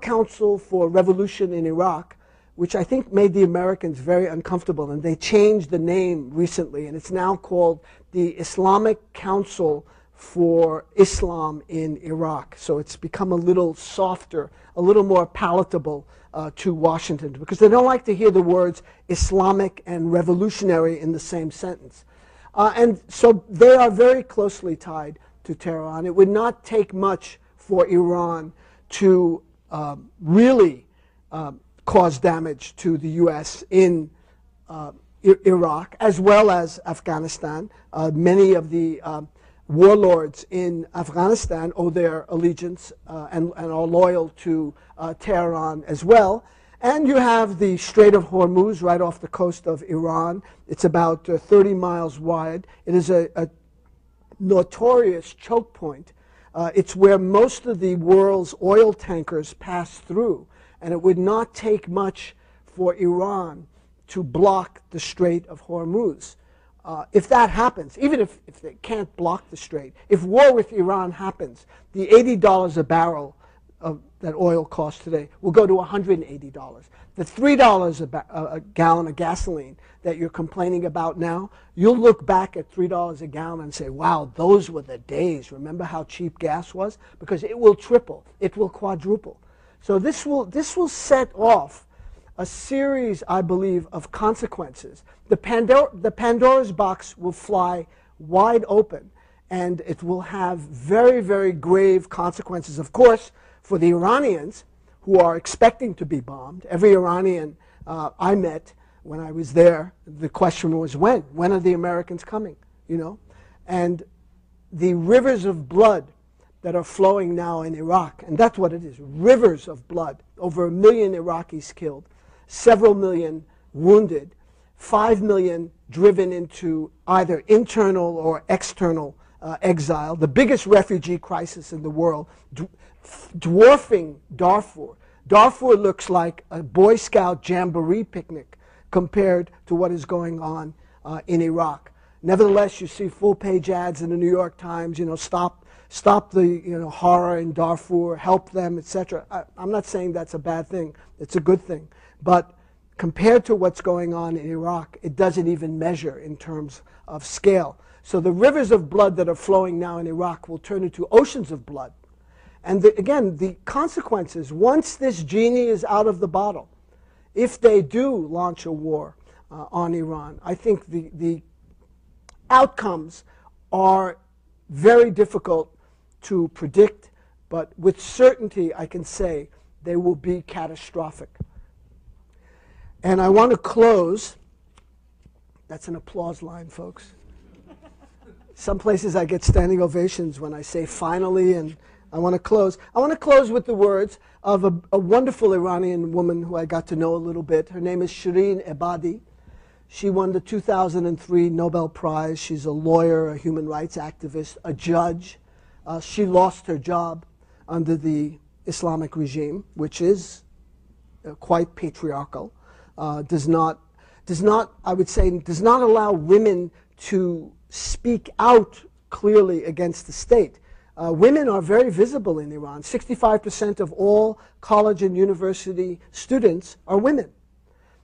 Council for Revolution in Iraq, which I think made the Americans very uncomfortable, and they changed the name recently, and it's now called the Islamic Council for Islam in Iraq. So it's become a little softer, a little more palatable to Washington, because they don't like to hear the words Islamic and revolutionary in the same sentence. And so they are very closely tied to Tehran. It would not take much for Iran to really cause damage to the U.S. in Iraq, as well as Afghanistan. Many of the warlords in Afghanistan owe their allegiance and are loyal to Tehran as well. And you have the Strait of Hormuz right off the coast of Iran. It's about 30 miles wide. It is a notorious choke point. It's where most of the world's oil tankers pass through. And it would not take much for Iran to block the Strait of Hormuz. If that happens, even if they can't block the Strait, if war with Iran happens, the $80 a barrel of that oil costs today will go to $180. The $3 a gallon of gasoline that you're complaining about now, you'll look back at $3 a gallon and say, wow, those were the days. Remember how cheap gas was? Because it will triple. It will quadruple. So this will set off a series, I believe, of consequences. The Pandora's box will fly wide open, and it will have very, very grave consequences, of course, for the Iranians, who are expecting to be bombed. Every Iranian I met when I was there, the question was, when? When are the Americans coming? You know? And the rivers of blood that are flowing now in Iraq, and that's what it is, rivers of blood, over 1 million Iraqis killed, several million wounded, 5 million driven into either internal or external exile, the biggest refugee crisis in the world, dwarfing Darfur. Darfur looks like a Boy Scout jamboree picnic compared to what is going on in Iraq. Nevertheless, you see full-page ads in the New York Times, you know, stop the horror in Darfur, help them, etc. I'm not saying that's a bad thing. It's a good thing. But compared to what's going on in Iraq, it doesn't even measure in terms of scale. So the rivers of blood that are flowing now in Iraq will turn into oceans of blood. And again, the consequences, once this genie is out of the bottle, if they do launch a war on Iran, I think the outcomes are very difficult to predict, but with certainty I can say they will be catastrophic. And I want to close. That's an applause line, folks. Some places I get standing ovations when I say finally, and I want to close. I want to close with the words of a wonderful Iranian woman who I got to know a little bit. Her name is Shirin Ebadi. She won the 2003 Nobel Prize. She's a lawyer, a human rights activist, a judge. She lost her job under the Islamic regime, which is quite patriarchal. I would say, does not allow women to speak out clearly against the state. Women are very visible in Iran. 65% of all college and university students are women.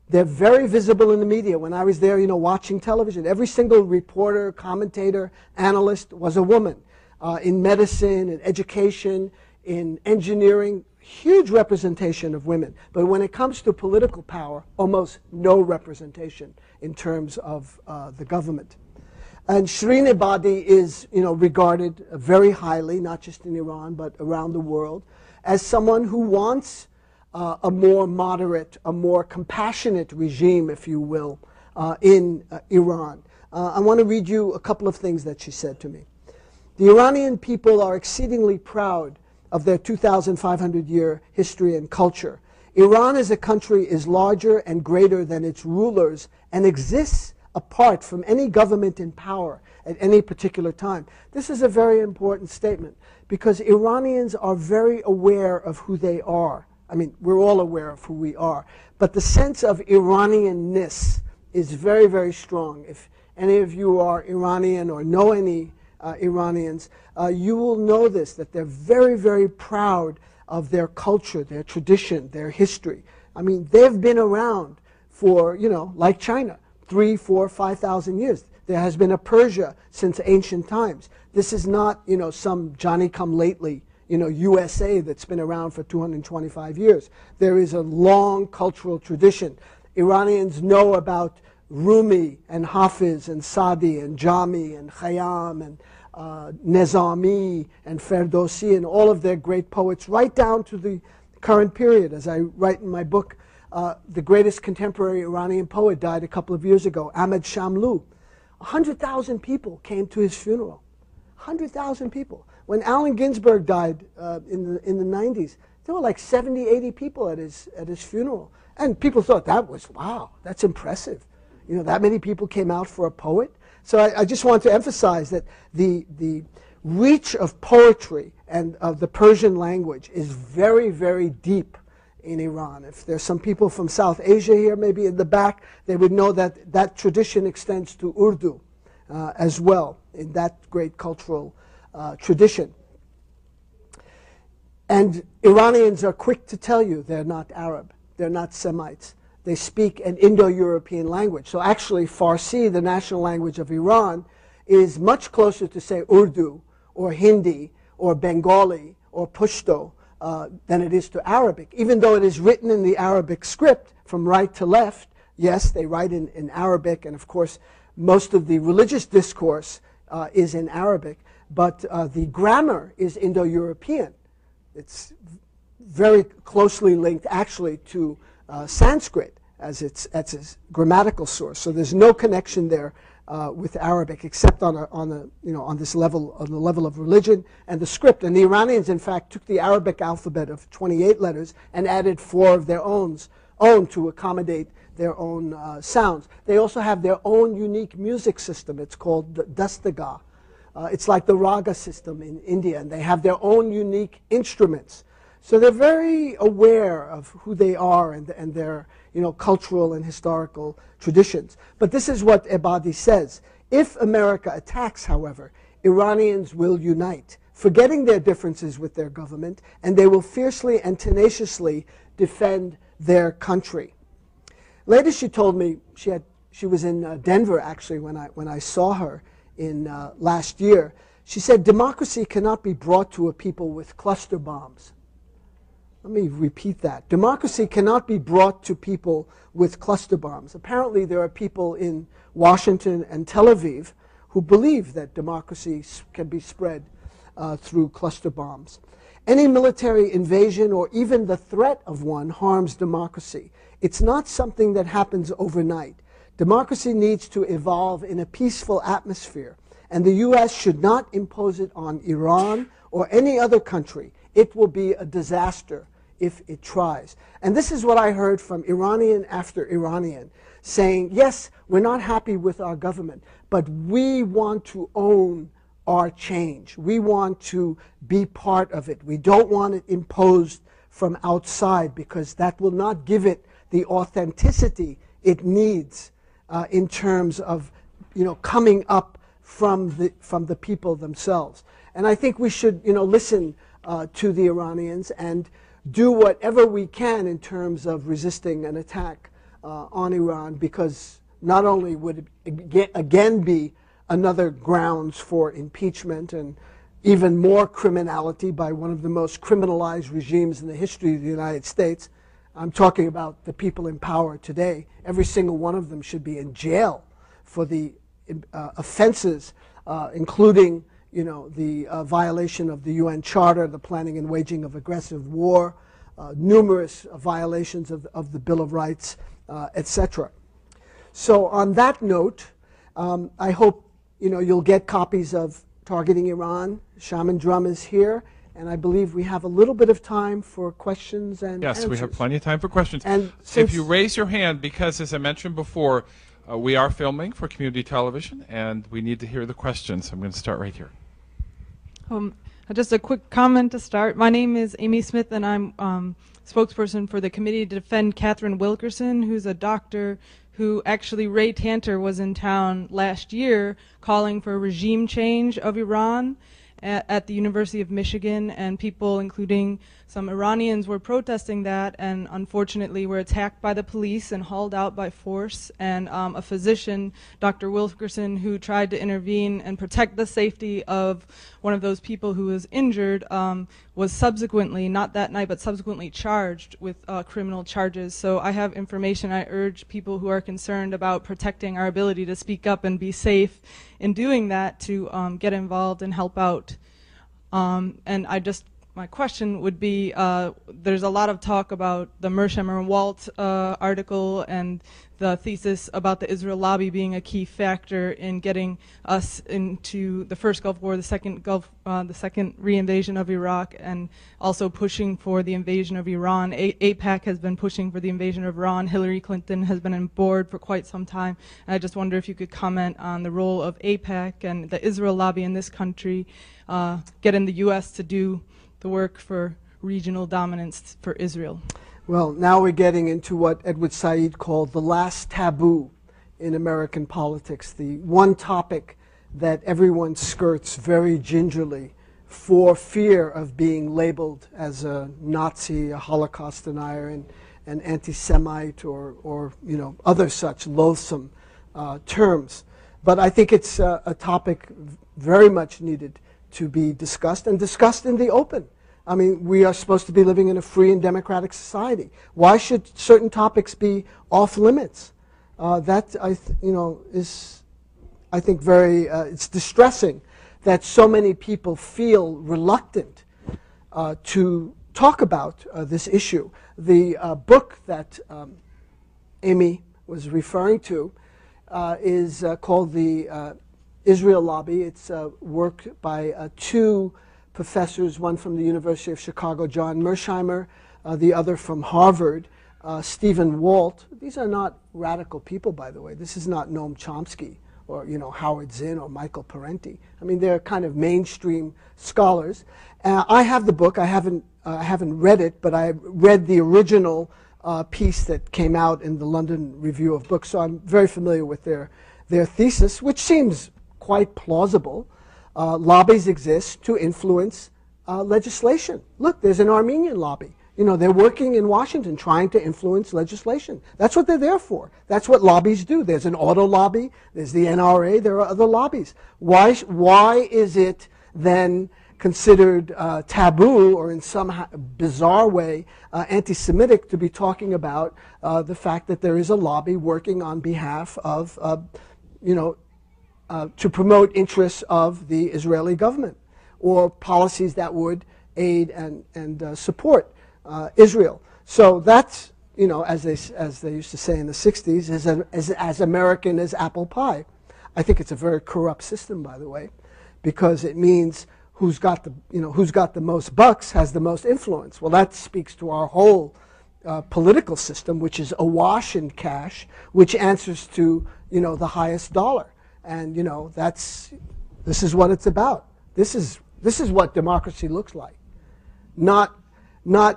They're very visible in the media. When I was there, watching television, every single reporter, commentator, analyst was a woman. In medicine, in education, in engineering, huge representation of women. But when it comes to political power, almost no representation in terms of the government. And Shirin Ebadi is, regarded very highly, not just in Iran, but around the world, as someone who wants a more moderate, a more compassionate regime, if you will, in Iran. I want to read you a couple of things that she said to me. The Iranian people are exceedingly proud of their 2,500-year history and culture. Iran as a country is larger and greater than its rulers and exists apart from any government in power at any particular time. This is a very important statement because Iranians are very aware of who they are. I mean, we're all aware of who we are. But the sense of Iranian-ness is very, very strong. If any of you are Iranian or know any Iranians, you will know this, that they're very, very proud of their culture, their tradition, their history. I mean, they've been around for, like China, 3, 4, 5,000 years. There has been a Persia since ancient times. This is not, some Johnny-come-lately USA that's been around for 225 years. There is a long cultural tradition. Iranians know about Rumi and Hafiz and Sa'di and Jami and Khayyam and Nizami and Ferdowsi and all of their great poets, right down to the current period. As I write in my book, the greatest contemporary Iranian poet died a couple of years ago, Ahmad Shamlou. 100,000 people came to his funeral. 100,000 people. When Allen Ginsberg died in the 90s, there were like 70, 80 people at his funeral. And people thought, that was, wow, that's impressive. You know, that many people came out for a poet. So I just want to emphasize that the reach of poetry and of the Persian language is very, very deep in Iran. If there's some people from South Asia here, maybe in the back, they would know that that tradition extends to Urdu as well, in that great cultural tradition. And Iranians are quick to tell you they're not Arab, they're not Semites. They speak an Indo-European language. So actually, Farsi, the national language of Iran, is much closer to, say, Urdu or Hindi or Bengali or Pashto than it is to Arabic, even though it is written in the Arabic script from right to left. Yes, they write in Arabic, and of course, most of the religious discourse is in Arabic, but the grammar is Indo-European. It's very closely linked, actually, to Sanskrit as its grammatical source. So there's no connection there with Arabic, except on the level of religion and the script. And the Iranians, in fact, took the Arabic alphabet of 28 letters and added 4 of their own to accommodate their own sounds. They also have their own unique music system. It's called Dastaga. It's like the raga system in India, and they have their own unique instruments. So they're very aware of who they are and their, you know, cultural and historical traditions. But this is what Ebadi says. If America attacks, however, Iranians will unite, forgetting their differences with their government, and they will fiercely and tenaciously defend their country. Later she told me, she was in Denver, actually, when I saw her in last year. She said, democracy cannot be brought to a people with cluster bombs. Let me repeat that. Democracy cannot be brought to people with cluster bombs. Apparently, there are people in Washington and Tel Aviv who believe that democracy can be spread through cluster bombs. Any military invasion or even the threat of one harms democracy. It's not something that happens overnight. Democracy needs to evolve in a peaceful atmosphere, and the U.S. should not impose it on Iran or any other country. It will be a disaster if it tries. And this is what I heard from Iranian after Iranian, saying, yes, we're not happy with our government, but we want to own our change. We want to be part of it. We don't want it imposed from outside, because that will not give it the authenticity it needs in terms of, you know, coming up from the people themselves. And I think we should, you know, listen to the Iranians and do whatever we can in terms of resisting an attack on Iran, because not only would it again be another grounds for impeachment and even more criminality by one of the most criminalized regimes in the history of the United States. I'm talking about the people in power today. Every single one of them should be in jail for the offenses, including, you know, the violation of the UN Charter, the planning and waging of aggressive war, numerous violations of the Bill of Rights, etc. So on that note, I hope, you know, you'll get copies of Targeting Iran. Shaman Drum is here, and I believe we have a little bit of time for questions and answers. Yes, we have plenty of time for questions. And if you raise your hand, because as I mentioned before, we are filming for community television, and we need to hear the questions. I'm going to start right here. Just a quick comment to start. My name is Amy Smith, and I'm spokesperson for the Committee to Defend Catherine Wilkerson, who's a doctor who actually, Ray Tanter was in town last year calling for regime change of Iran. at the University of Michigan, and people, including some Iranians, were protesting that, and unfortunately were attacked by the police and hauled out by force. And a physician, Dr. Wilkerson, who tried to intervene and protect the safety of one of those people who was injured, was subsequently, not that night, but subsequently charged with criminal charges. So I have information. I urge people who are concerned about protecting our ability to speak up and be safe in doing that to get involved and help out. And I just, my question would be, there's a lot of talk about the Mershamer Walt article and the thesis about the Israel lobby being a key factor in getting us into the first Gulf War, the second reinvasion of Iraq, and also pushing for the invasion of Iran. AIPAC has been pushing for the invasion of Iran. Hillary Clinton has been on board for quite some time. And I just wonder if you could comment on the role of AIPAC and the Israel lobby in this country, getting the U.S. to do the work for regional dominance for Israel. Well, now we're getting into what Edward Said called the last taboo in American politics, the one topic that everyone skirts very gingerly for fear of being labeled as a Nazi, a Holocaust denier, and an anti-Semite, or you know, other such loathsome terms. But I think it's a topic very much needed to be discussed, and discussed in the open. I mean, we are supposed to be living in a free and democratic society. Why should certain topics be off limits? That is, I think, very it's distressing that so many people feel reluctant to talk about this issue. The book that Amy was referring to is called the Israel Lobby. It's a work by two professors, one from the University of Chicago, John Mersheimer, the other from Harvard, Stephen Walt. These are not radical people, by the way. This is not Noam Chomsky or, you know, Howard Zinn or Michael Parenti. I mean, they're kind of mainstream scholars. I have the book. I haven't read it, but I read the original piece that came out in the London Review of Books, so I'm very familiar with their thesis, which seems quite plausible. Lobbies exist to influence legislation. Look, there's an Armenian lobby. You know, they're working in Washington trying to influence legislation. That's what they're there for. That's what lobbies do. There's an auto lobby. There's the NRA. There are other lobbies. Why is it then considered taboo or in some bizarre way anti-Semitic to be talking about the fact that there is a lobby working on behalf of, to promote interests of the Israeli government or policies that would aid and support Israel? So that's, you know, as they used to say in the 60s, as American as apple pie. I think it's a very corrupt system, by the way, because it means who's got the most bucks has the most influence. Well, that speaks to our whole political system, which is awash in cash, which answers to, you know, the highest dollar. And, you know, this is what it's about. This is what democracy looks like. Not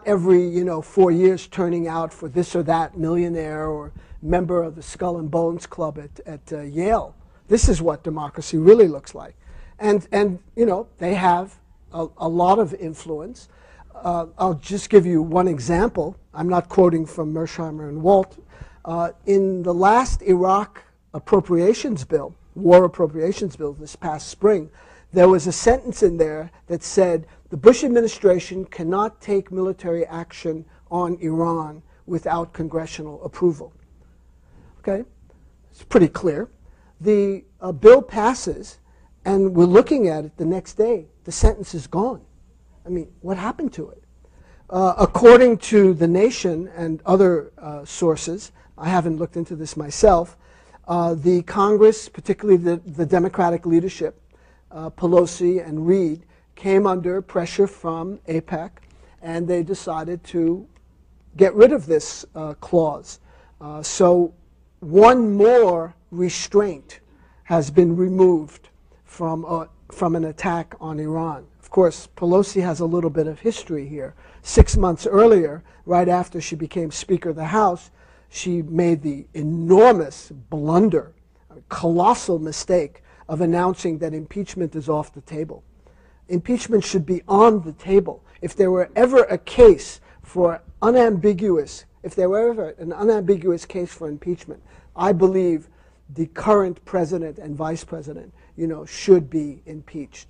every, 4 years turning out for this or that millionaire or member of the Skull and Bones Club at Yale. This is what democracy really looks like. And you know, they have a lot of influence. I'll just give you one example. I'm not quoting from Mersheimer and Walt. In the last Iraq appropriations bill, war appropriations bill this past spring, there was a sentence in there that said the Bush administration cannot take military action on Iran without congressional approval. Okay? It's pretty clear. The bill passes, and we're looking at it the next day. The sentence is gone. I mean, what happened to it? According to The Nation and other sources, I haven't looked into this myself, the Congress, particularly the Democratic leadership, Pelosi and Reid, came under pressure from AIPAC, and they decided to get rid of this clause. So one more restraint has been removed from an attack on Iran. Of course, Pelosi has a little bit of history here. 6 months earlier, right after she became Speaker of the House, she made the enormous blunder, a colossal mistake, of announcing that impeachment is off the table. Impeachment should be on the table. If there were ever a case for unambiguous, if there were ever an unambiguous case for impeachment, I believe the current president and vice president, should be impeached.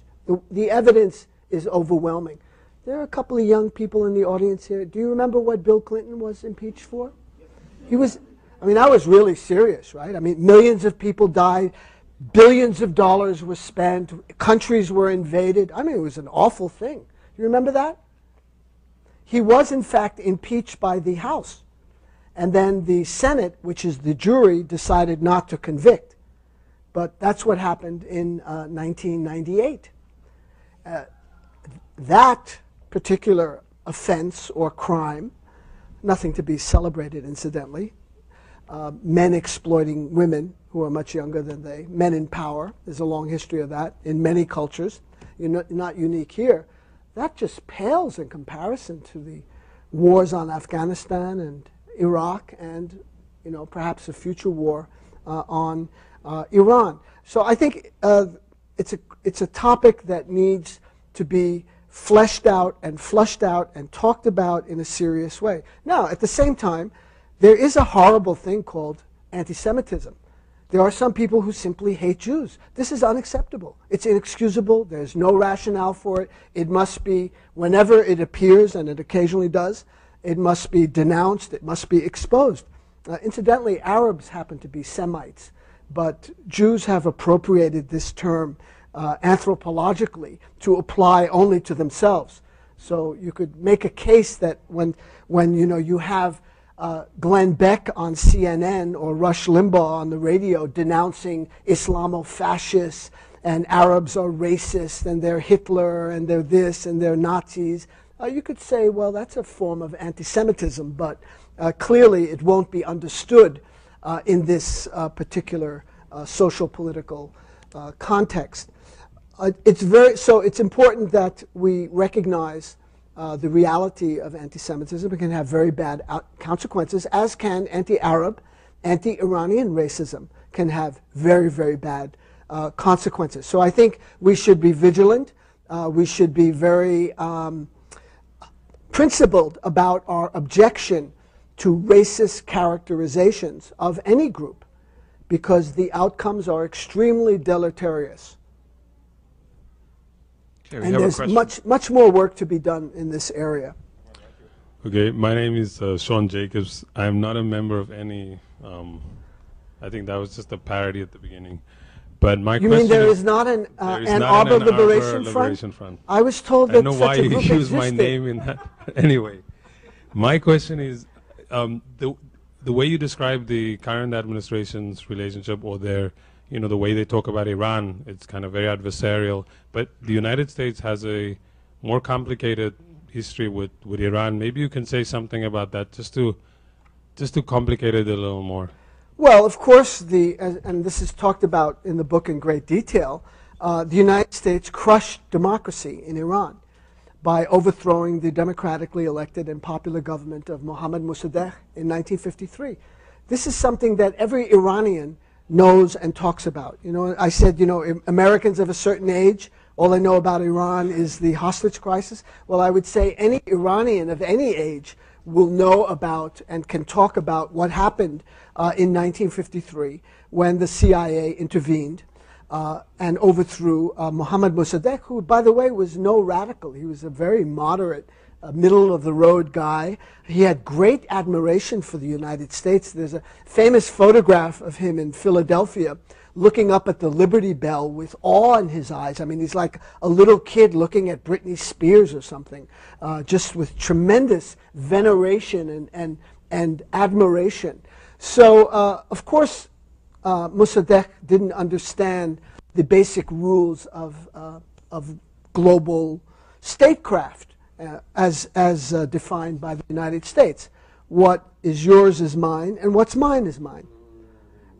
The evidence is overwhelming. There are a couple of young people in the audience here. Do you remember what Bill Clinton was impeached for? He was, that was really serious, right? Millions of people died. Billions of dollars were spent. Countries were invaded. It was an awful thing. You remember that? He was, in fact, impeached by the House. And then the Senate, which is the jury, decided not to convict. But that's what happened in 1998. That particular offense or crime, nothing to be celebrated, incidentally, men exploiting women who are much younger than they, men in power. There's a long history of that in many cultures. Not unique here. That just pales in comparison to the wars on Afghanistan and Iraq and, perhaps a future war on Iran. So I think it's a topic that needs to be fleshed out and flushed out and talked about in a serious way. Now, at the same time, there is a horrible thing called anti-Semitism. There are some people who simply hate Jews. This is unacceptable. It's inexcusable. There's no rationale for it. It must be, whenever it appears, and it occasionally does, it must be denounced. It must be exposed. Incidentally, Arabs happen to be Semites, but Jews have appropriated this term anthropologically to apply only to themselves. So you could make a case that when you have Glenn Beck on CNN or Rush Limbaugh on the radio denouncing Islamo-fascists and Arabs are racist and they're Hitler and they're this and they're Nazis, you could say, well, that's a form of anti-Semitism, but clearly it won't be understood in this particular social political context. So it's important that we recognize the reality of anti-Semitism. It can have very bad consequences, as can anti-Arab, anti-Iranian racism can have very, very bad consequences. So I think we should be vigilant. We should be very principled about our objection to racist characterizations of any group, because the outcomes are extremely deleterious. Okay, and there's much more work to be done in this area. Okay, my name is Sean Jacobs. I'm not a member of any, I think that was just a parody at the beginning. But my question is... You mean there is not an Ann Arbor Liberation Front? I was told that such a group existed. I don't know why you used my name in that. Anyway, my question is, the way you describe the current administration's relationship or their... the way they talk about Iran, it's kind of very adversarial. But the United States has a more complicated history with Iran. Maybe you can say something about that, just to complicate it a little more. Well, of course, and this is talked about in the book in great detail, the United States crushed democracy in Iran by overthrowing the democratically elected and popular government of Mohammad Mossadegh in 1953. This is something that every Iranian knows and talks about. I said, Americans of a certain age, all they know about Iran is the hostage crisis. Well, I would say any Iranian of any age will know about and can talk about what happened in 1953 when the CIA intervened and overthrew Mohammad Mossadegh, who, by the way, was no radical. He was a very moderate, middle-of-the-road guy. He had great admiration for the United States. There's a famous photograph of him in Philadelphia looking up at the Liberty Bell with awe in his eyes. He's like a little kid looking at Britney Spears or something, just with tremendous veneration and admiration. So, of course, Mossadegh didn't understand the basic rules of global statecraft. As defined by the United States. What is yours is mine, and what's mine is mine.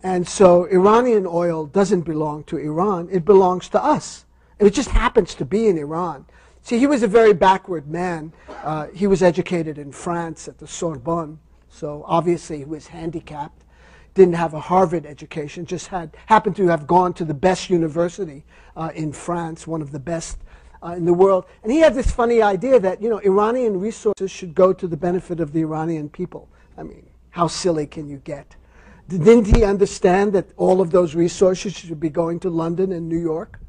And so Iranian oil doesn't belong to Iran. It belongs to us. It just happens to be in Iran. See, he was a very backward man. He was educated in France at the Sorbonne, so obviously he was handicapped. Didn't have a Harvard education, just happened to have gone to the best university in France, one of the best in the world. And he had this funny idea that, you know, Iranian resources should go to the benefit of the Iranian people. I mean, how silly can you get? Didn't he understand that all of those resources should be going to London and New York?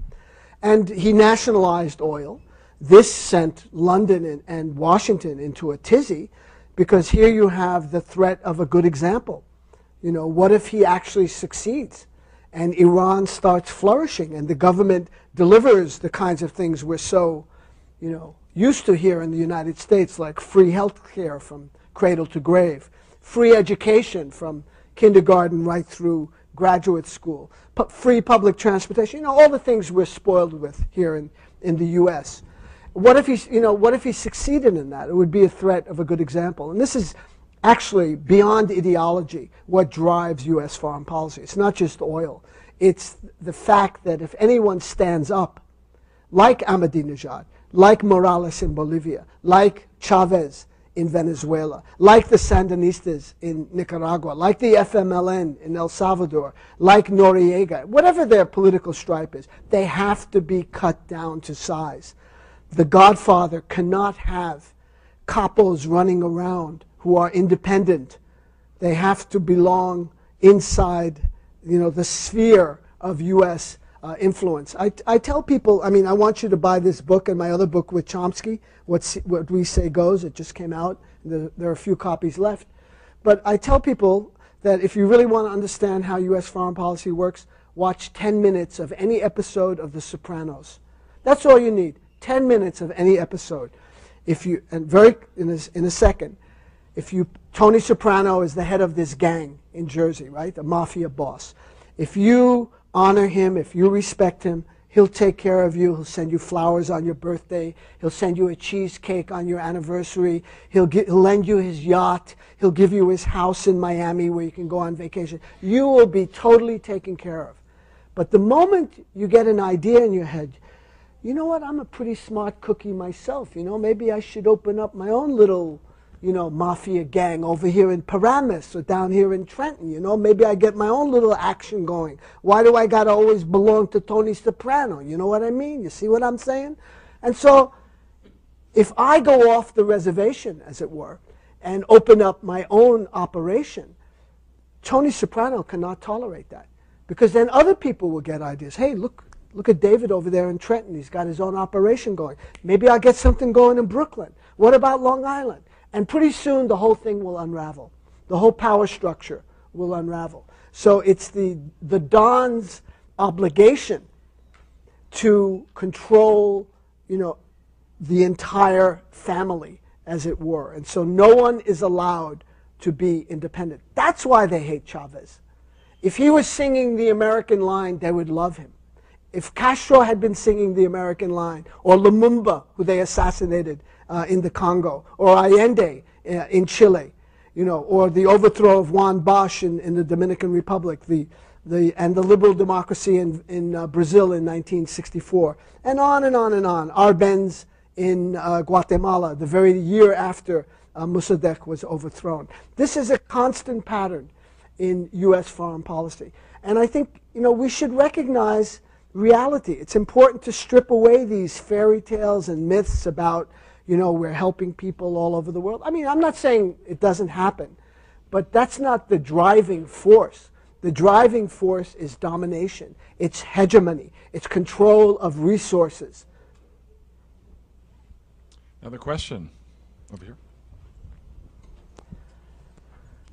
And he nationalized oil. This sent London and Washington into a tizzy, because here you have the threat of a good example. You know, what if he actually succeeds and Iran starts flourishing and the government delivers the kinds of things we're so, you know, used to here in the United States, like free health care from cradle to grave, free education from kindergarten right through graduate school, free public transportation, you know, all the things we're spoiled with here in the U.S. What if he, you know, what if he succeeded in that? It would be a threat of a good example. And this is actually beyond ideology what drives U.S. foreign policy. It's not just oil. It's the fact that if anyone stands up, like Ahmadinejad, like Morales in Bolivia, like Chavez in Venezuela, like the Sandinistas in Nicaragua, like the FMLN in El Salvador, like Noriega, whatever their political stripe is, they have to be cut down to size. The Godfather cannot have capos running around who are independent. They have to belong inside, you know, the sphere of U.S. influence. I tell people, I mean, I want you to buy this book and my other book with Chomsky, What We Say Goes. It just came out. There are a few copies left. But I tell people that if you really want to understand how U.S. foreign policy works, watch 10 minutes of any episode of The Sopranos. That's all you need. 10 minutes of any episode, if you and very in a second, if you Tony Soprano is the head of this gang in Jersey, right, the mafia boss. If you honor him, if you respect him, he'll take care of you. He'll send you flowers on your birthday. He'll send you a cheesecake on your anniversary. He'll lend you his yacht. He'll give you his house in Miami where you can go on vacation. You will be totally taken care of. But the moment you get an idea in your head, you know what, I'm a pretty smart cookie myself, you know, maybe I should open up my own little, you know, mafia gang over here in Paramus or down here in Trenton, you know, maybe I get my own little action going. Why do I got to always belong to Tony Soprano? You know what I mean? You see what I'm saying? And so if I go off the reservation, as it were, and open up my own operation, Tony Soprano cannot tolerate that, because then other people will get ideas. Hey, look at David over there in Trenton. He's got his own operation going. Maybe I'll get something going in Brooklyn. What about Long Island? And pretty soon the whole thing will unravel. The whole power structure will unravel. So it's the Don's obligation to control, you know, the entire family, as it were. And so no one is allowed to be independent. That's why they hate Chavez. If he was singing the American line, they would love him. If Castro had been singing the American line, or Lumumba, who they assassinated in the Congo, or Allende in Chile, you know, or the overthrow of Juan Bosch in the Dominican Republic, and the liberal democracy in Brazil in 1964, and on and on and on. Arbenz in Guatemala, the very year after Mossadegh was overthrown. This is a constant pattern in U.S. foreign policy. And I think, you know, we should recognize reality. It's important to strip away these fairy tales and myths about, you know, we're helping people all over the world. I mean, I'm not saying it doesn't happen, but that's not the driving force. The driving force is domination. It's hegemony. It's control of resources. Another question over here.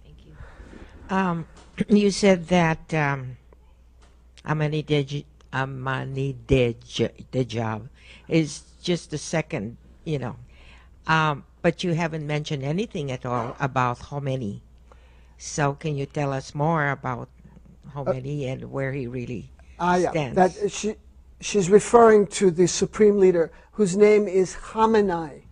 Thank you. You said that Ahmadinejad is just the second, you know, but you haven't mentioned anything at all about Khomeini. So can you tell us more about Khomeini and where he really stands? That she's referring to the supreme leader whose name is Khamenei.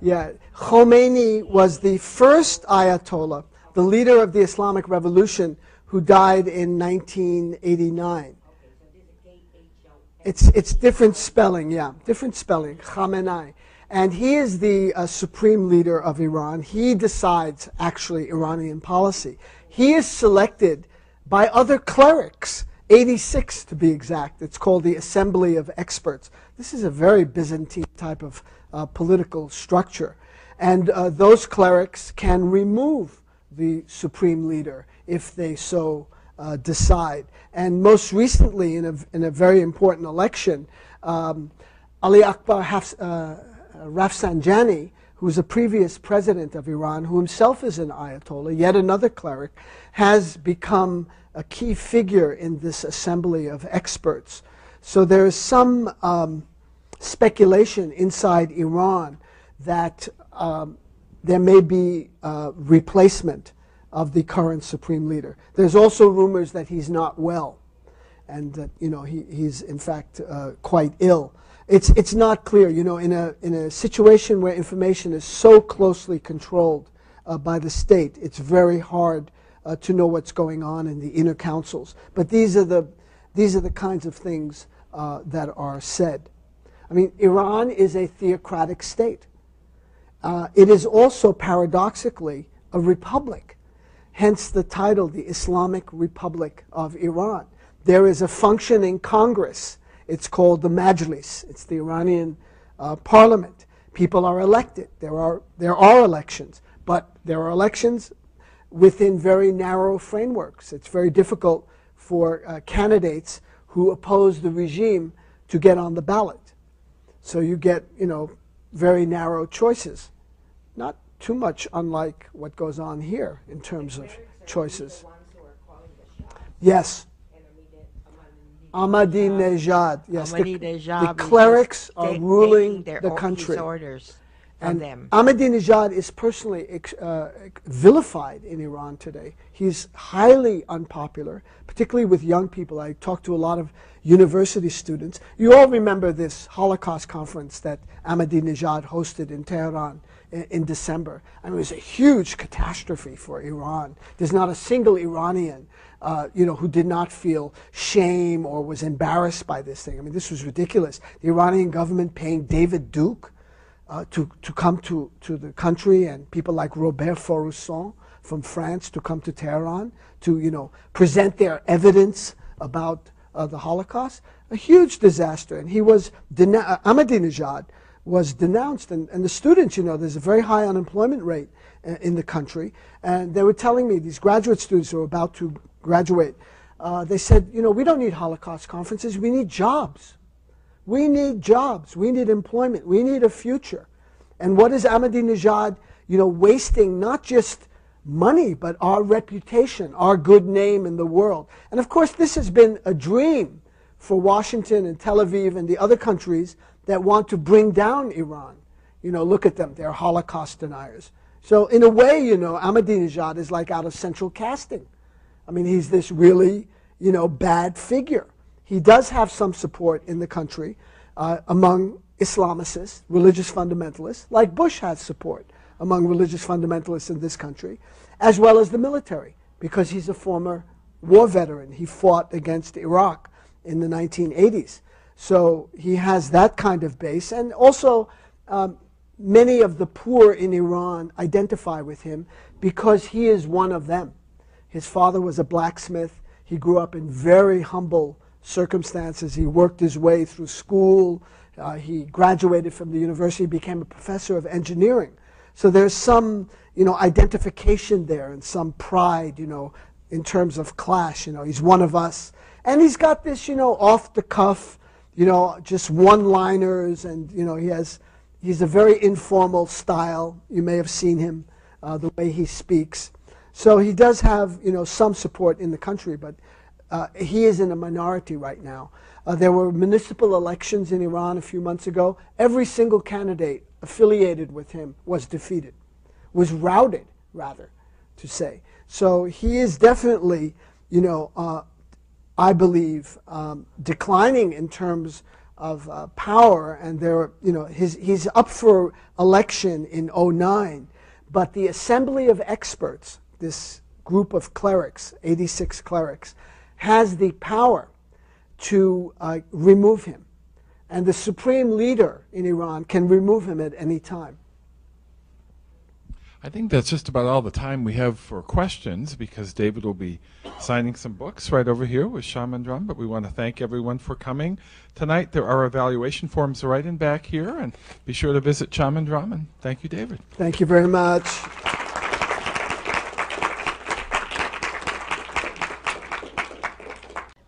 Yeah, Khomeini was the first Ayatollah, the leader of the Islamic Revolution, who died in 1989. It's different spelling, yeah, different spelling, Khamenei. And he is the supreme leader of Iran. He decides, actually, Iranian policy. He is selected by other clerics 86 to be exact. It's called the Assembly of Experts. This is a very Byzantine type of political structure. And those clerics can remove the supreme leader if they so decide. And most recently, in a very important election, Ali Akbar Rafsanjani, who is a previous president of Iran, who himself is an Ayatollah, yet another cleric, has become a key figure in this assembly of experts. So there is some speculation inside Iran that there may be replacement of the current supreme leader. There's also rumors that he's not well, and that he's in fact quite ill. It's not clear, in a situation where information is so closely controlled by the state, it's very hard to know what's going on in the inner councils. But these are the kinds of things that are said. I mean, Iran is a theocratic state. It is also paradoxically a republic, hence the title, the Islamic Republic of Iran. There is a functioning Congress. It's called the Majlis. It's the Iranian parliament. People are elected. There are elections, but there are elections within very narrow frameworks. It's very difficult for candidates who oppose the regime to get on the ballot. So you get, very narrow choices. Not too much unlike what goes on here in terms of choices. Yes. Ahmadinejad, yes, the clerics are ruling the country. Orders and them. Ahmadinejad is personally vilified in Iran today. He's highly unpopular, particularly with young people. I talked to a lot of university students. You all remember this Holocaust conference that Ahmadinejad hosted in Tehran in December. I mean, it was a huge catastrophe for Iran. There's not a single Iranian who did not feel shame or was embarrassed by this thing. I mean, this was ridiculous. The Iranian government paying David Duke to come to the country, and people like Robert Faurisson from France to come to Tehran to, present their evidence about the Holocaust. A huge disaster. And he was, Ahmadinejad was denounced. And the students, there's a very high unemployment rate in the country. And they were telling me, these graduate students who are about to graduate, they said, we don't need Holocaust conferences, we need jobs. We need jobs, we need employment, we need a future. And what is Ahmadinejad, wasting not just money, but our reputation, our good name in the world. And of course, this has been a dream for Washington and Tel Aviv and the other countries that want to bring down Iran. Look at them, they're Holocaust deniers. So in a way, Ahmadinejad is like out of central casting. I mean, he's this really, bad figure. He does have some support in the country among Islamicists, religious fundamentalists, like Bush has support among religious fundamentalists in this country, as well as the military, because he's a former war veteran. He fought against Iraq in the 1980s. So he has that kind of base. And also, many of the poor in Iran identify with him because he is one of them. His father was a blacksmith. He grew up in very humble circumstances. He worked his way through school. He graduated from the university, became a professor of engineering. So there's some, identification there and some pride, in terms of clash. He's one of us. And he's got this, off the cuff, just one-liners. And, he's a very informal style. You may have seen him, the way he speaks. So he does have, some support in the country, but he is in a minority right now. There were municipal elections in Iran a few months ago. Every single candidate affiliated with him was defeated, was routed, rather, to say. So he is definitely, I believe, declining in terms of power. And there, he's up for election in 2009, but the Assembly of Experts, this group of clerics, 86 clerics, has the power to remove him. And the supreme leader in Iran can remove him at any time. I think that's just about all the time we have for questions, because David will be signing some books right over here with Shaman Drum. But we want to thank everyone for coming tonight. There are evaluation forms right in back here, and be sure to visit Shaman Drum. And thank you, David. Thank you very much.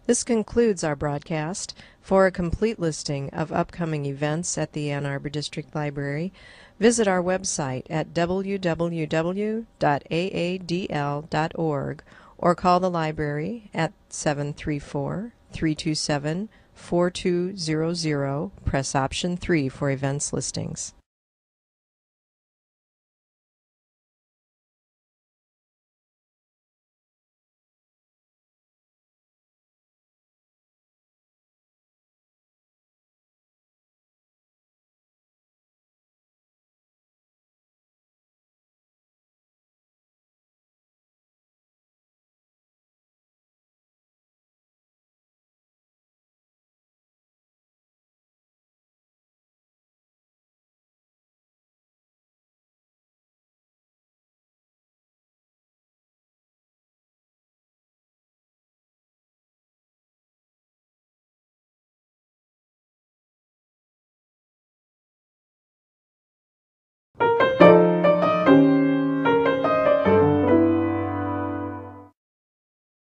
This concludes our broadcast. For a complete listing of upcoming events at the Ann Arbor District Library, visit our website at www.aadl.org or call the library at 734-327-4200, press option 3 for events listings.